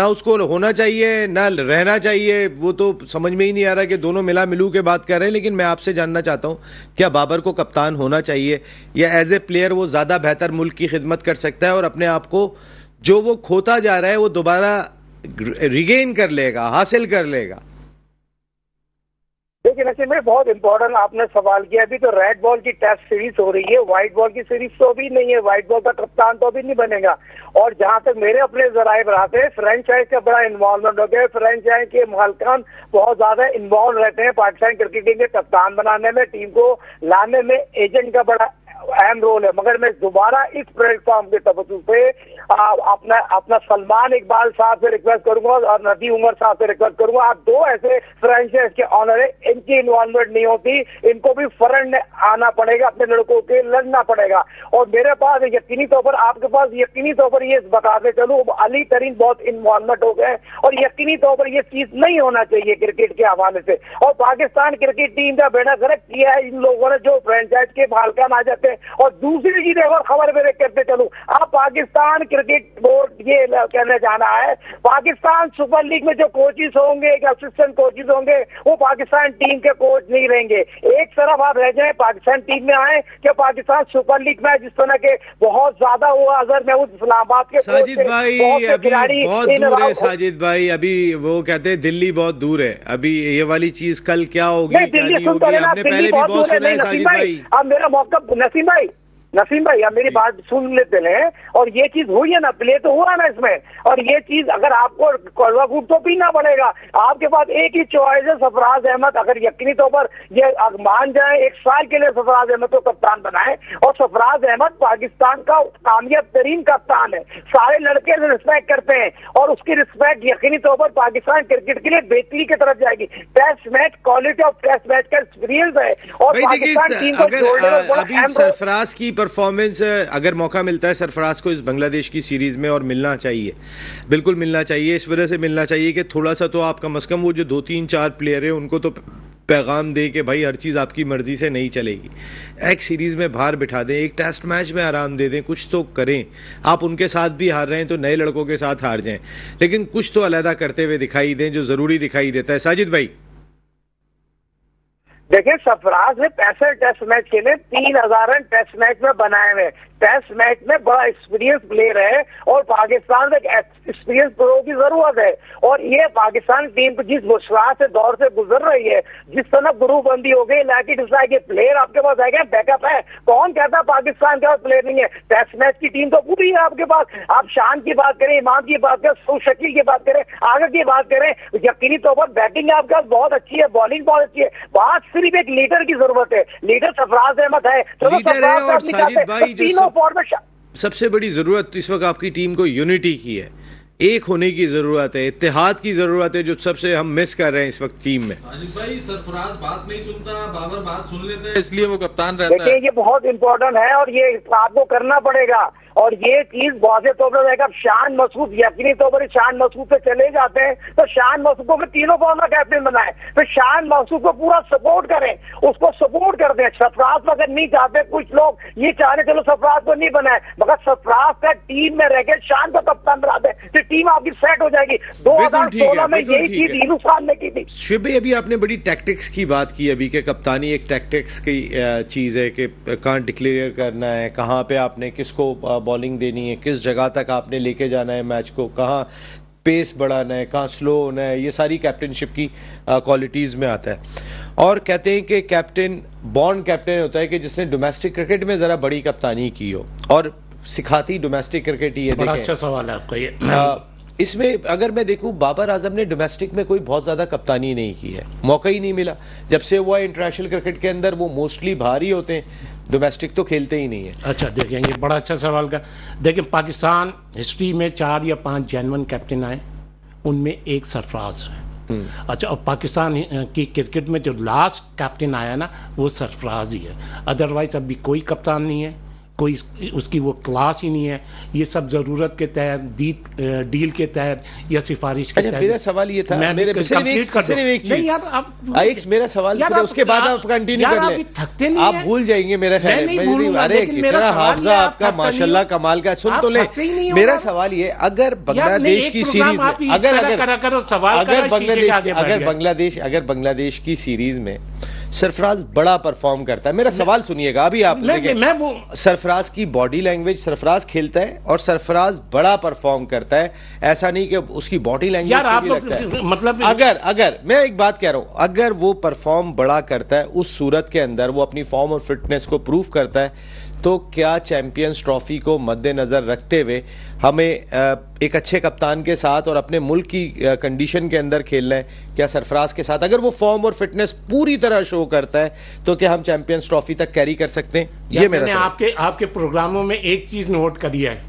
ना उसको होना चाहिए ना रहना चाहिए, वो तो समझ में ही नहीं आ रहा कि दोनों मिला मिलू के बात कर रहे हैं। लेकिन मैं आपसे जानना चाहता हूँ क्या बाबर को कप्तान होना चाहिए या एज ए प्लेयर वो ज़्यादा बेहतर मुल्क की खिदमत कर सकता है और अपने आप को जो वो खोता जा रहा है वो दोबारा रिगेन कर लेगा, हासिल कर लेगा? देखिए नसीम भाई बहुत इंपॉर्टेंट आपने सवाल किया। अभी तो रेड बॉल की टेस्ट सीरीज हो रही है, व्हाइट बॉल की सीरीज तो अभी नहीं है, व्हाइट बॉल का कप्तान तो अभी नहीं बनेगा। और जहां तक मेरे अपने जराए बनाते हैं, फ्रेंचाइज का बड़ा इन्वॉल्वमेंट हो गया, फ्रेंचाइज के मालिकान बहुत ज्यादा इन्वॉल्व रहते हैं पाकिस्तान क्रिकेट टीम के कप्तान बनाने में, टीम को लाने में एजेंट का बड़ा अहम रोल है। मगर मैं दोबारा इस प्लेटफॉर्म के तवज्जो पे अपना अपना सलमान इकबाल साहब से रिक्वेस्ट करूंगा और नदी उमर साहब से रिक्वेस्ट करूंगा, आप दो ऐसे फ्रेंचाइज के ऑनर है, इनकी इन्वॉल्वमेंट नहीं होती, इनको भी फरन आना पड़ेगा, अपने लड़कों के लड़ना पड़ेगा। और मेरे पास यकीनी तौर पर आपके पास यकीनी तौर पर ये बताते चलूं अली तरीन बहुत इन्वॉल्वमेंट हो गए और यकीनी तौर पर ये चीज नहीं होना चाहिए क्रिकेट के हवाले से। और पाकिस्तान क्रिकेट टीम का बेड़ा गर्क किया है इन लोगों ने जो फ्रेंचाइज के मालिकान आ जाते हैं। और दूसरी चीज और खबर मेरे करते चलूं, आप पाकिस्तान क्रिकेट बोर्ड ये कहने जाना है पाकिस्तान सुपर लीग में जो कोचेस होंगे या असिस्टेंट कोचेस होंगे वो पाकिस्तान टीम के कोच नहीं रहेंगे। एक तरफ आप रह जाए पाकिस्तान टीम में आए कि पाकिस्तान सुपर लीग में जिस तरह के बहुत ज्यादा हुआ अजहर महमूद इस्लामाबाद के साजिद भाई अभी बहुत दूर है। साजिद भाई अभी वो कहते हैं दिल्ली बहुत दूर है, अभी ये वाली चीज कल क्या होगी आपने पहले भी बहुत सुना है। साजिद भाई अब मेरा मौका नसीम भाई नसीम भाई आप मेरी बात सुन लेते हैं, और ये चीज हुई है ना, प्ले तो हुआ ना इसमें, और ये चीज अगर आपको कड़वा घूट तो पीना पड़ेगा। आपके पास एक ही चॉइस है सरफराज अहमद, अगर यकीनी तौर पर ये मान जाए एक साल के लिए सरफराज अहमद को कप्तान बनाए, और सरफराज अहमद पाकिस्तान का कामयाब तरीन कप्तान है, सारे लड़के रिस्पेक्ट करते हैं और उसकी रिस्पेक्ट यकीनी तौर पर पाकिस्तान क्रिकेट के लिए बेहतरी की तरफ जाएगी। Test match quality of test match का एक्सपीरियंस है और पाकिस्तान टीम को सरफराज की परफॉर्मेंस अगर मौका मिलता है सरफराज को इस बांग्लादेश की सीरीज में, और मिलना चाहिए, बिल्कुल मिलना चाहिए, इस वजह से मिलना चाहिए कि थोड़ा सा तो आप कम अज कम वो जो दो तीन चार प्लेयर हैं उनको तो पैगाम दे के भाई हर चीज़ आपकी मर्जी से नहीं चलेगी, एक सीरीज़ में बाहर बिठा दें, एक टेस्ट मैच में आराम दे दें, कुछ तो करें। आप उनके साथ भी हार रहे हैं तो नए लड़कों के साथ हार जाएं, लेकिन कुछ तो अलहदा करते हुए दिखाई दें जो ज़रूरी दिखाई देता है। साजिद भाई देखिए सरफराज ने पैंसठ टेस्ट मैच खेले, तीन हजार रन टेस्ट मैच में बनाए हुए। टेस्ट मैच में बड़ा एक्सपीरियंस प्लेयर है और पाकिस्तान को एक्सपीरियंस प्लेयरों की जरूरत है। और ये पाकिस्तान टीम जिस बुशराह से दौर से गुजर रही है, जिस तरह गुरूबंदी हो गई, लाइक डिसलाइक के प्लेयर आपके पास आ गए, बैकअप है। कौन कहता है पाकिस्तान के पास प्लेयर नहीं है? टेस्ट मैच की टीम तो पूरी है आपके पास। आप शान की बात करें, इमाम की बात करें, सो शकील की बात करें, आगे की बात करें, यकीनी तौर पर बैटिंग आपके पास बहुत अच्छी है, बॉलिंग बहुत अच्छी है। बात सिर्फ एक लीडर की जरूरत है। लीडर सरफराज अहमद है, तो तीनों फॉर्मेट। सबसे बड़ी जरूरत इस वक्त आपकी टीम को यूनिटी की है, एक होने की जरूरत है, इत्तेहाद की जरूरत है, जो सबसे हम मिस कर रहे हैं इस वक्त टीम में। भाई सरफराज बात नहीं सुनता, बाबर बात सुन लेते हैं, इसलिए वो कप्तान रहता है। देखिए ये बहुत इंपॉर्टेंट है और ये आपको करना पड़ेगा और ये चीज वाजे तौर पर रहेगा। शान मसूद यकीनी तौर पर शान मसूद पे चले जाते हैं तो शान मसूद को तीनों बॉल में कैप्टन बनाए, फिर शान मसूद को पूरा सपोर्ट करें, उसको सपोर्ट कर दें। सरफराज अगर नहीं चाहते, कुछ लोग ये चाह रहे चलो सरफराज को नहीं बनाए, मगर सरफराज का टीम में रहकर शान को कप्तान बना दें तो टीम आपकी सेट हो जाएगी। दो हजार सोलह में यही चीज हिंदुस्तान में की थी। शिबे अभी आपने बड़ी टैक्टिक्स की बात की, अभी के कप्तानी एक टैक्टिक्स की चीज है कि कहाँ डिक्लेयर करना है, कहाँ पे आपने किसको बॉलिंग देनी है, किस जगह तक आपने लेके जाना है मैच को, कहाँ पेस बढ़ाना है, कहाँ स्लो होना है, ये सारी कैप्टनशिप की क्वालिटीज़ में आता है। और कहते हैं कि कैप्टन बॉर्न कैप्टन होता है कि जिसने डोमेस्टिक क्रिकेट में ज़रा बड़ी कप्तानी की हो और सिखाती डोमेस्टिक क्रिकेट ही है। बड़ा अच्छा सवाल है आपका ये। आ, इसमें अगर मैं देखूं, बाबर आजम ने डोमेस्टिक में कोई बहुत ज़्यादा कप्तानी नहीं की है, मौका ही नहीं मिला। जब से हुआ इंटरनेशनल क्रिकेट के अंदर वो मोस्टली बाहर ही होते हैं, डोमेस्टिक तो खेलते ही नहीं है। अच्छा देखेंगे, बड़ा अच्छा सवाल का। देखिए पाकिस्तान हिस्ट्री में चार या पांच जेन्युइन कैप्टन आए, उनमें एक सरफराज है। अच्छा, और पाकिस्तान की क्रिकेट में जो लास्ट कैप्टन आया ना वो सरफराज ही है, अदरवाइज अभी कोई कप्तान नहीं है, कोई उसकी वो क्लास ही नहीं है। ये सब जरूरत के तहत, डील के तहत या सिफारिश के तहत। मेरा सवाल ये था, मेरे नहीं यार आप, मेरा सवाल उसके बाद आप कंटिन्यू कर लें, थकते नहीं, आप भूल जाएंगे मेरा ख्याल है। अरे कितना हाफजा आपका माशाल्लाह कमाल का, सुन तो ले। मेरा सवाल ये, अगर बांग्लादेश की सीरीज में अगर अगर बांग्लादेश अगर बांग्लादेश अगर बांग्लादेश की सीरीज में सरफराज बड़ा परफॉर्म करता है, मेरा सवाल सुनिएगा अभी आप, सरफराज की बॉडी लैंग्वेज, सरफराज खेलता है और सरफराज बड़ा परफॉर्म करता है, ऐसा नहीं कि उसकी बॉडी लैंग्वेज यार आप लगता है। मतलब अगर अगर मैं एक बात कह रहा हूं, अगर वो परफॉर्म बड़ा करता है, उस सूरत के अंदर वो अपनी फॉर्म और फिटनेस को प्रूव करता है, तो क्या चैंपियंस ट्रॉफी को मद्देनजर रखते हुए हमें एक अच्छे कप्तान के साथ और अपने मुल्क की कंडीशन के अंदर खेलना है? क्या सरफराज के साथ अगर वो फॉर्म और फिटनेस पूरी तरह शो करता है तो क्या हम चैंपियंस ट्रॉफी तक कैरी कर सकते हैं? ये मेरा सवाल। आपके आपके प्रोग्रामों में एक चीज नोट करी है,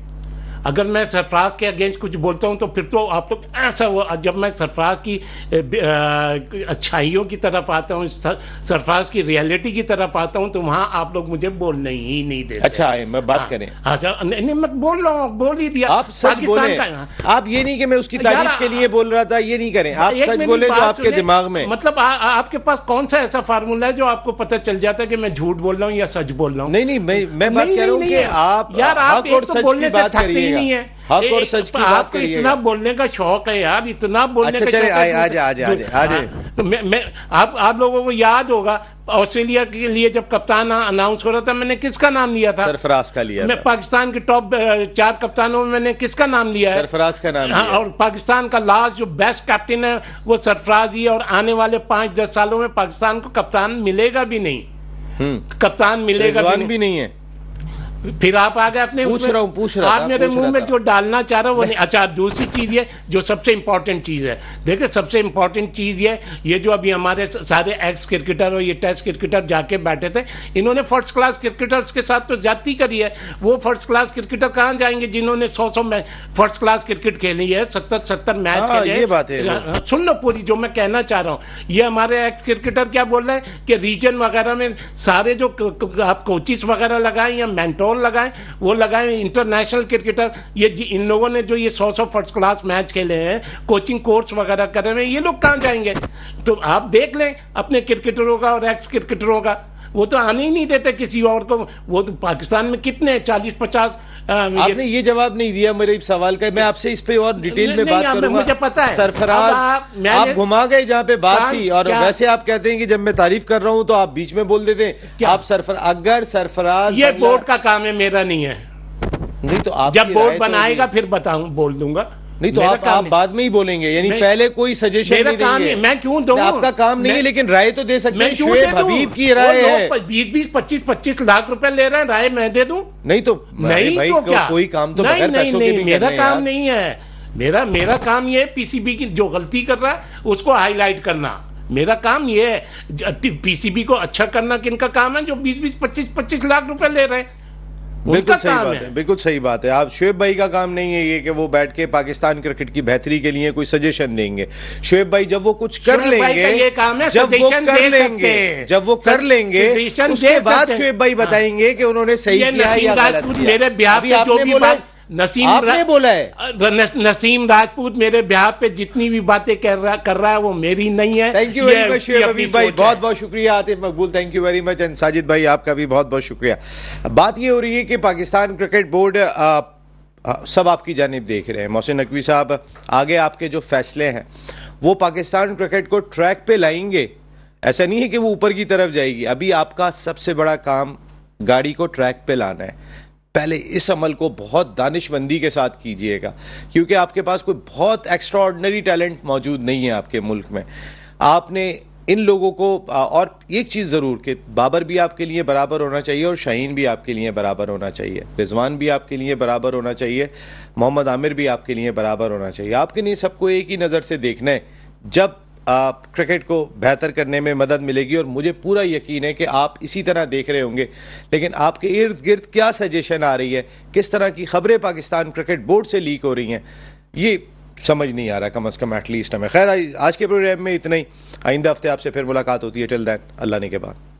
अगर मैं सरफराज के अगेंस्ट कुछ बोलता हूं तो फिर तो आप लोग तो ऐसा हुआ, जब मैं सरफराज की अच्छाइयों की तरफ आता हूं, सरफराज की रियलिटी की तरफ आता हूं तो वहां आप लोग मुझे बोलने ही नहीं देते। अच्छा है, मैं बात करें। अच्छा नहीं मैं बोल रहा हूँ, बोल ही दिया आप, सच बोले आप, ये नहीं कि मैं उसकी तारीफ के लिए बोल रहा था, ये नहीं करें आप, सच बोले जो आपके दिमाग में। मतलब आपके पास कौन सा ऐसा फार्मूला है जो आपको पता चल जाता है कि मैं झूठ बोल रहा हूँ या सच बोल रहा हूँ? नहीं नहीं मैं बात कह रहा हूँ कि आप यार आप बोलने से थकते नहीं है। हक और सच की बात करिए, इतना बोलने का शौक है यार, इतना बोलने का शौक है। आज आज आज आज मैं मैं आप आप लोगों को याद होगा, ऑस्ट्रेलिया के लिए जब कप्तान अनाउंस हो रहा था मैंने किसका नाम लिया था? सरफराज का लिया। मैं पाकिस्तान के टॉप चार कप्तानों में मैंने किसका नाम लिया है? सरफराज का नाम। हाँ, और पाकिस्तान का लास्ट जो बेस्ट कैप्टन है वो सरफराज ही है, और आने वाले पांच दस सालों में पाकिस्तान को कप्तान मिलेगा भी नहीं, कप्तान मिलेगा भी नहीं है। फिर आप आगे अपने पूछ रहा हूं, पूछ रहा आप मेरे मुंह में जो डालना चाह रहा वो नहीं। अच्छा दूसरी चीज ये जो सबसे इम्पोर्टेंट चीज है, देखिए सबसे इम्पोर्टेंट चीज ये ये जो अभी हमारे सारे एक्स क्रिकेटर और ये टेस्ट क्रिकेटर जाके बैठे थे, इन्होंने फर्स्ट क्लास क्रिकेटर्स के साथ तो ज्यादती करी है। वो फर्स्ट क्लास क्रिकेटर कहाँ जाएंगे जिन्होंने सौ सौ फर्स्ट क्लास क्रिकेट खेली है, सत्तर सत्तर मैच खेले। सुन लो पूरी जो मैं कहना चाह रहा हूँ, ये हमारे एक्स क्रिकेटर क्या बोल रहे हैं कि रीजन वगैरह में सारे जो आप कोचिस वगैरह लगाए या मेंटोर लगाएं, वो लगाएं इंटरनेशनल क्रिकेटर। ये इन लोगों ने जो ये सौ सौ फर्स्ट क्लास मैच खेले हैं, कोचिंग कोर्स वगैरह कर रहे हैं, ये लोग कहाँ जाएंगे? तो आप देख लें अपने क्रिकेटरों का और एक्स क्रिकेटरों का, वो तो आने ही नहीं देते किसी और को। वो तो पाकिस्तान में कितने चालीस पचास आपने ये जवाब नहीं दिया मेरे सवाल का। मैं आपसे इस पे और डिटेल में बात करूंगा। मुझे पता है सरफराज, आप घुमा गए जहाँ पे बात थी, और वैसे आप कहते हैं कि जब मैं तारीफ कर रहा हूँ तो आप बीच में बोल देते हैं। आप सरफराज, अगर सरफराज, ये बोर्ड का काम है, मेरा नहीं है। नहीं तो आप जब बोर्ड बनाएगा फिर बताऊं, बोल दूंगा। नहीं तो आप, आप बाद में ही बोलेंगे, यानी पहले कोई सजेशन नहीं देंगे। मैं क्यों दूं? आपका काम नहीं है, लेकिन राय तो दे सकते हैं। शेख हबीब की राय है, बीस बीस पच्चीस पच्चीस लाख रुपए ले रहे हैं, राय मैं दे दूं? नहीं तो नहीं भाई, कोई काम तो मेरा काम नहीं है। मेरा मेरा काम ये पीसीबी की जो गलती कर रहा है उसको हाईलाइट करना, मेरा काम ये है। पीसीबी को अच्छा करना किनका काम है? जो बीस बीस पच्चीस पच्चीस लाख रुपए ले रहे हैं। बिल्कुल सही बात है, बिल्कुल सही बात है। आप शोएब भाई का काम नहीं है ये कि वो बैठ के पाकिस्तान क्रिकेट की बेहतरी के लिए कोई सजेशन देंगे। शोएब भाई जब वो कुछ कर लेंगे, जब वो कर लेंगे, जब वो कर लेंगे उसके बाद शोएब भाई बताएंगे कि उन्होंने सही किया या गलत किया। मेरे ब्याह पे जो भी बात नसीम आपने बोला है, नसीम राजपूत मेरे ब्याह पे जितनी भी बातें कर रहा कर रहा है वो मेरी नहीं है। Thank you very much Sheikh Habib भाई, बहुत बहुत शुक्रिया। Atif Maqbool, thank you very much. And Sajid भाई आपका भी बहुत बहुत शुक्रिया। बात ये हो रही है कि पाकिस्तान क्रिकेट बोर्ड आ, आ, सब आपकी जानिब देख रहे हैं। मोहसिन नकवी साहब, आगे आपके जो फैसले हैं वो पाकिस्तान क्रिकेट को ट्रैक पे लाएंगे। ऐसा नहीं है कि वो ऊपर की तरफ जाएगी। अभी आपका सबसे बड़ा काम गाड़ी को ट्रैक पे लाना है। पहले इस अमल को बहुत दानिशमंदी के साथ कीजिएगा, क्योंकि आपके पास कोई बहुत एक्स्ट्राऑर्डिनरी टैलेंट मौजूद नहीं है आपके मुल्क में। आपने इन लोगों को, और एक चीज़ ज़रूर कि बाबर भी आपके लिए बराबर होना चाहिए, और शाहीन भी आपके लिए बराबर होना चाहिए, रिजवान भी आपके लिए बराबर होना चाहिए, मोहम्मद आमिर भी आपके लिए बराबर होना चाहिए। आपके लिए सबको एक ही नज़र से देखना है। जब आप क्रिकेट को बेहतर करने में मदद मिलेगी, और मुझे पूरा यकीन है कि आप इसी तरह देख रहे होंगे। लेकिन आपके इर्द गिर्द क्या सजेशन आ रही है, किस तरह की खबरें पाकिस्तान क्रिकेट बोर्ड से लीक हो रही हैं, ये समझ नहीं आ रहा, कम अज़ कम एटलीस्ट हमें। खैर, आज के प्रोग्राम में इतना ही। आइंदा हफ्ते आपसे फिर मुलाकात होती है। टिल दैन, अल्लाह ने के बाद।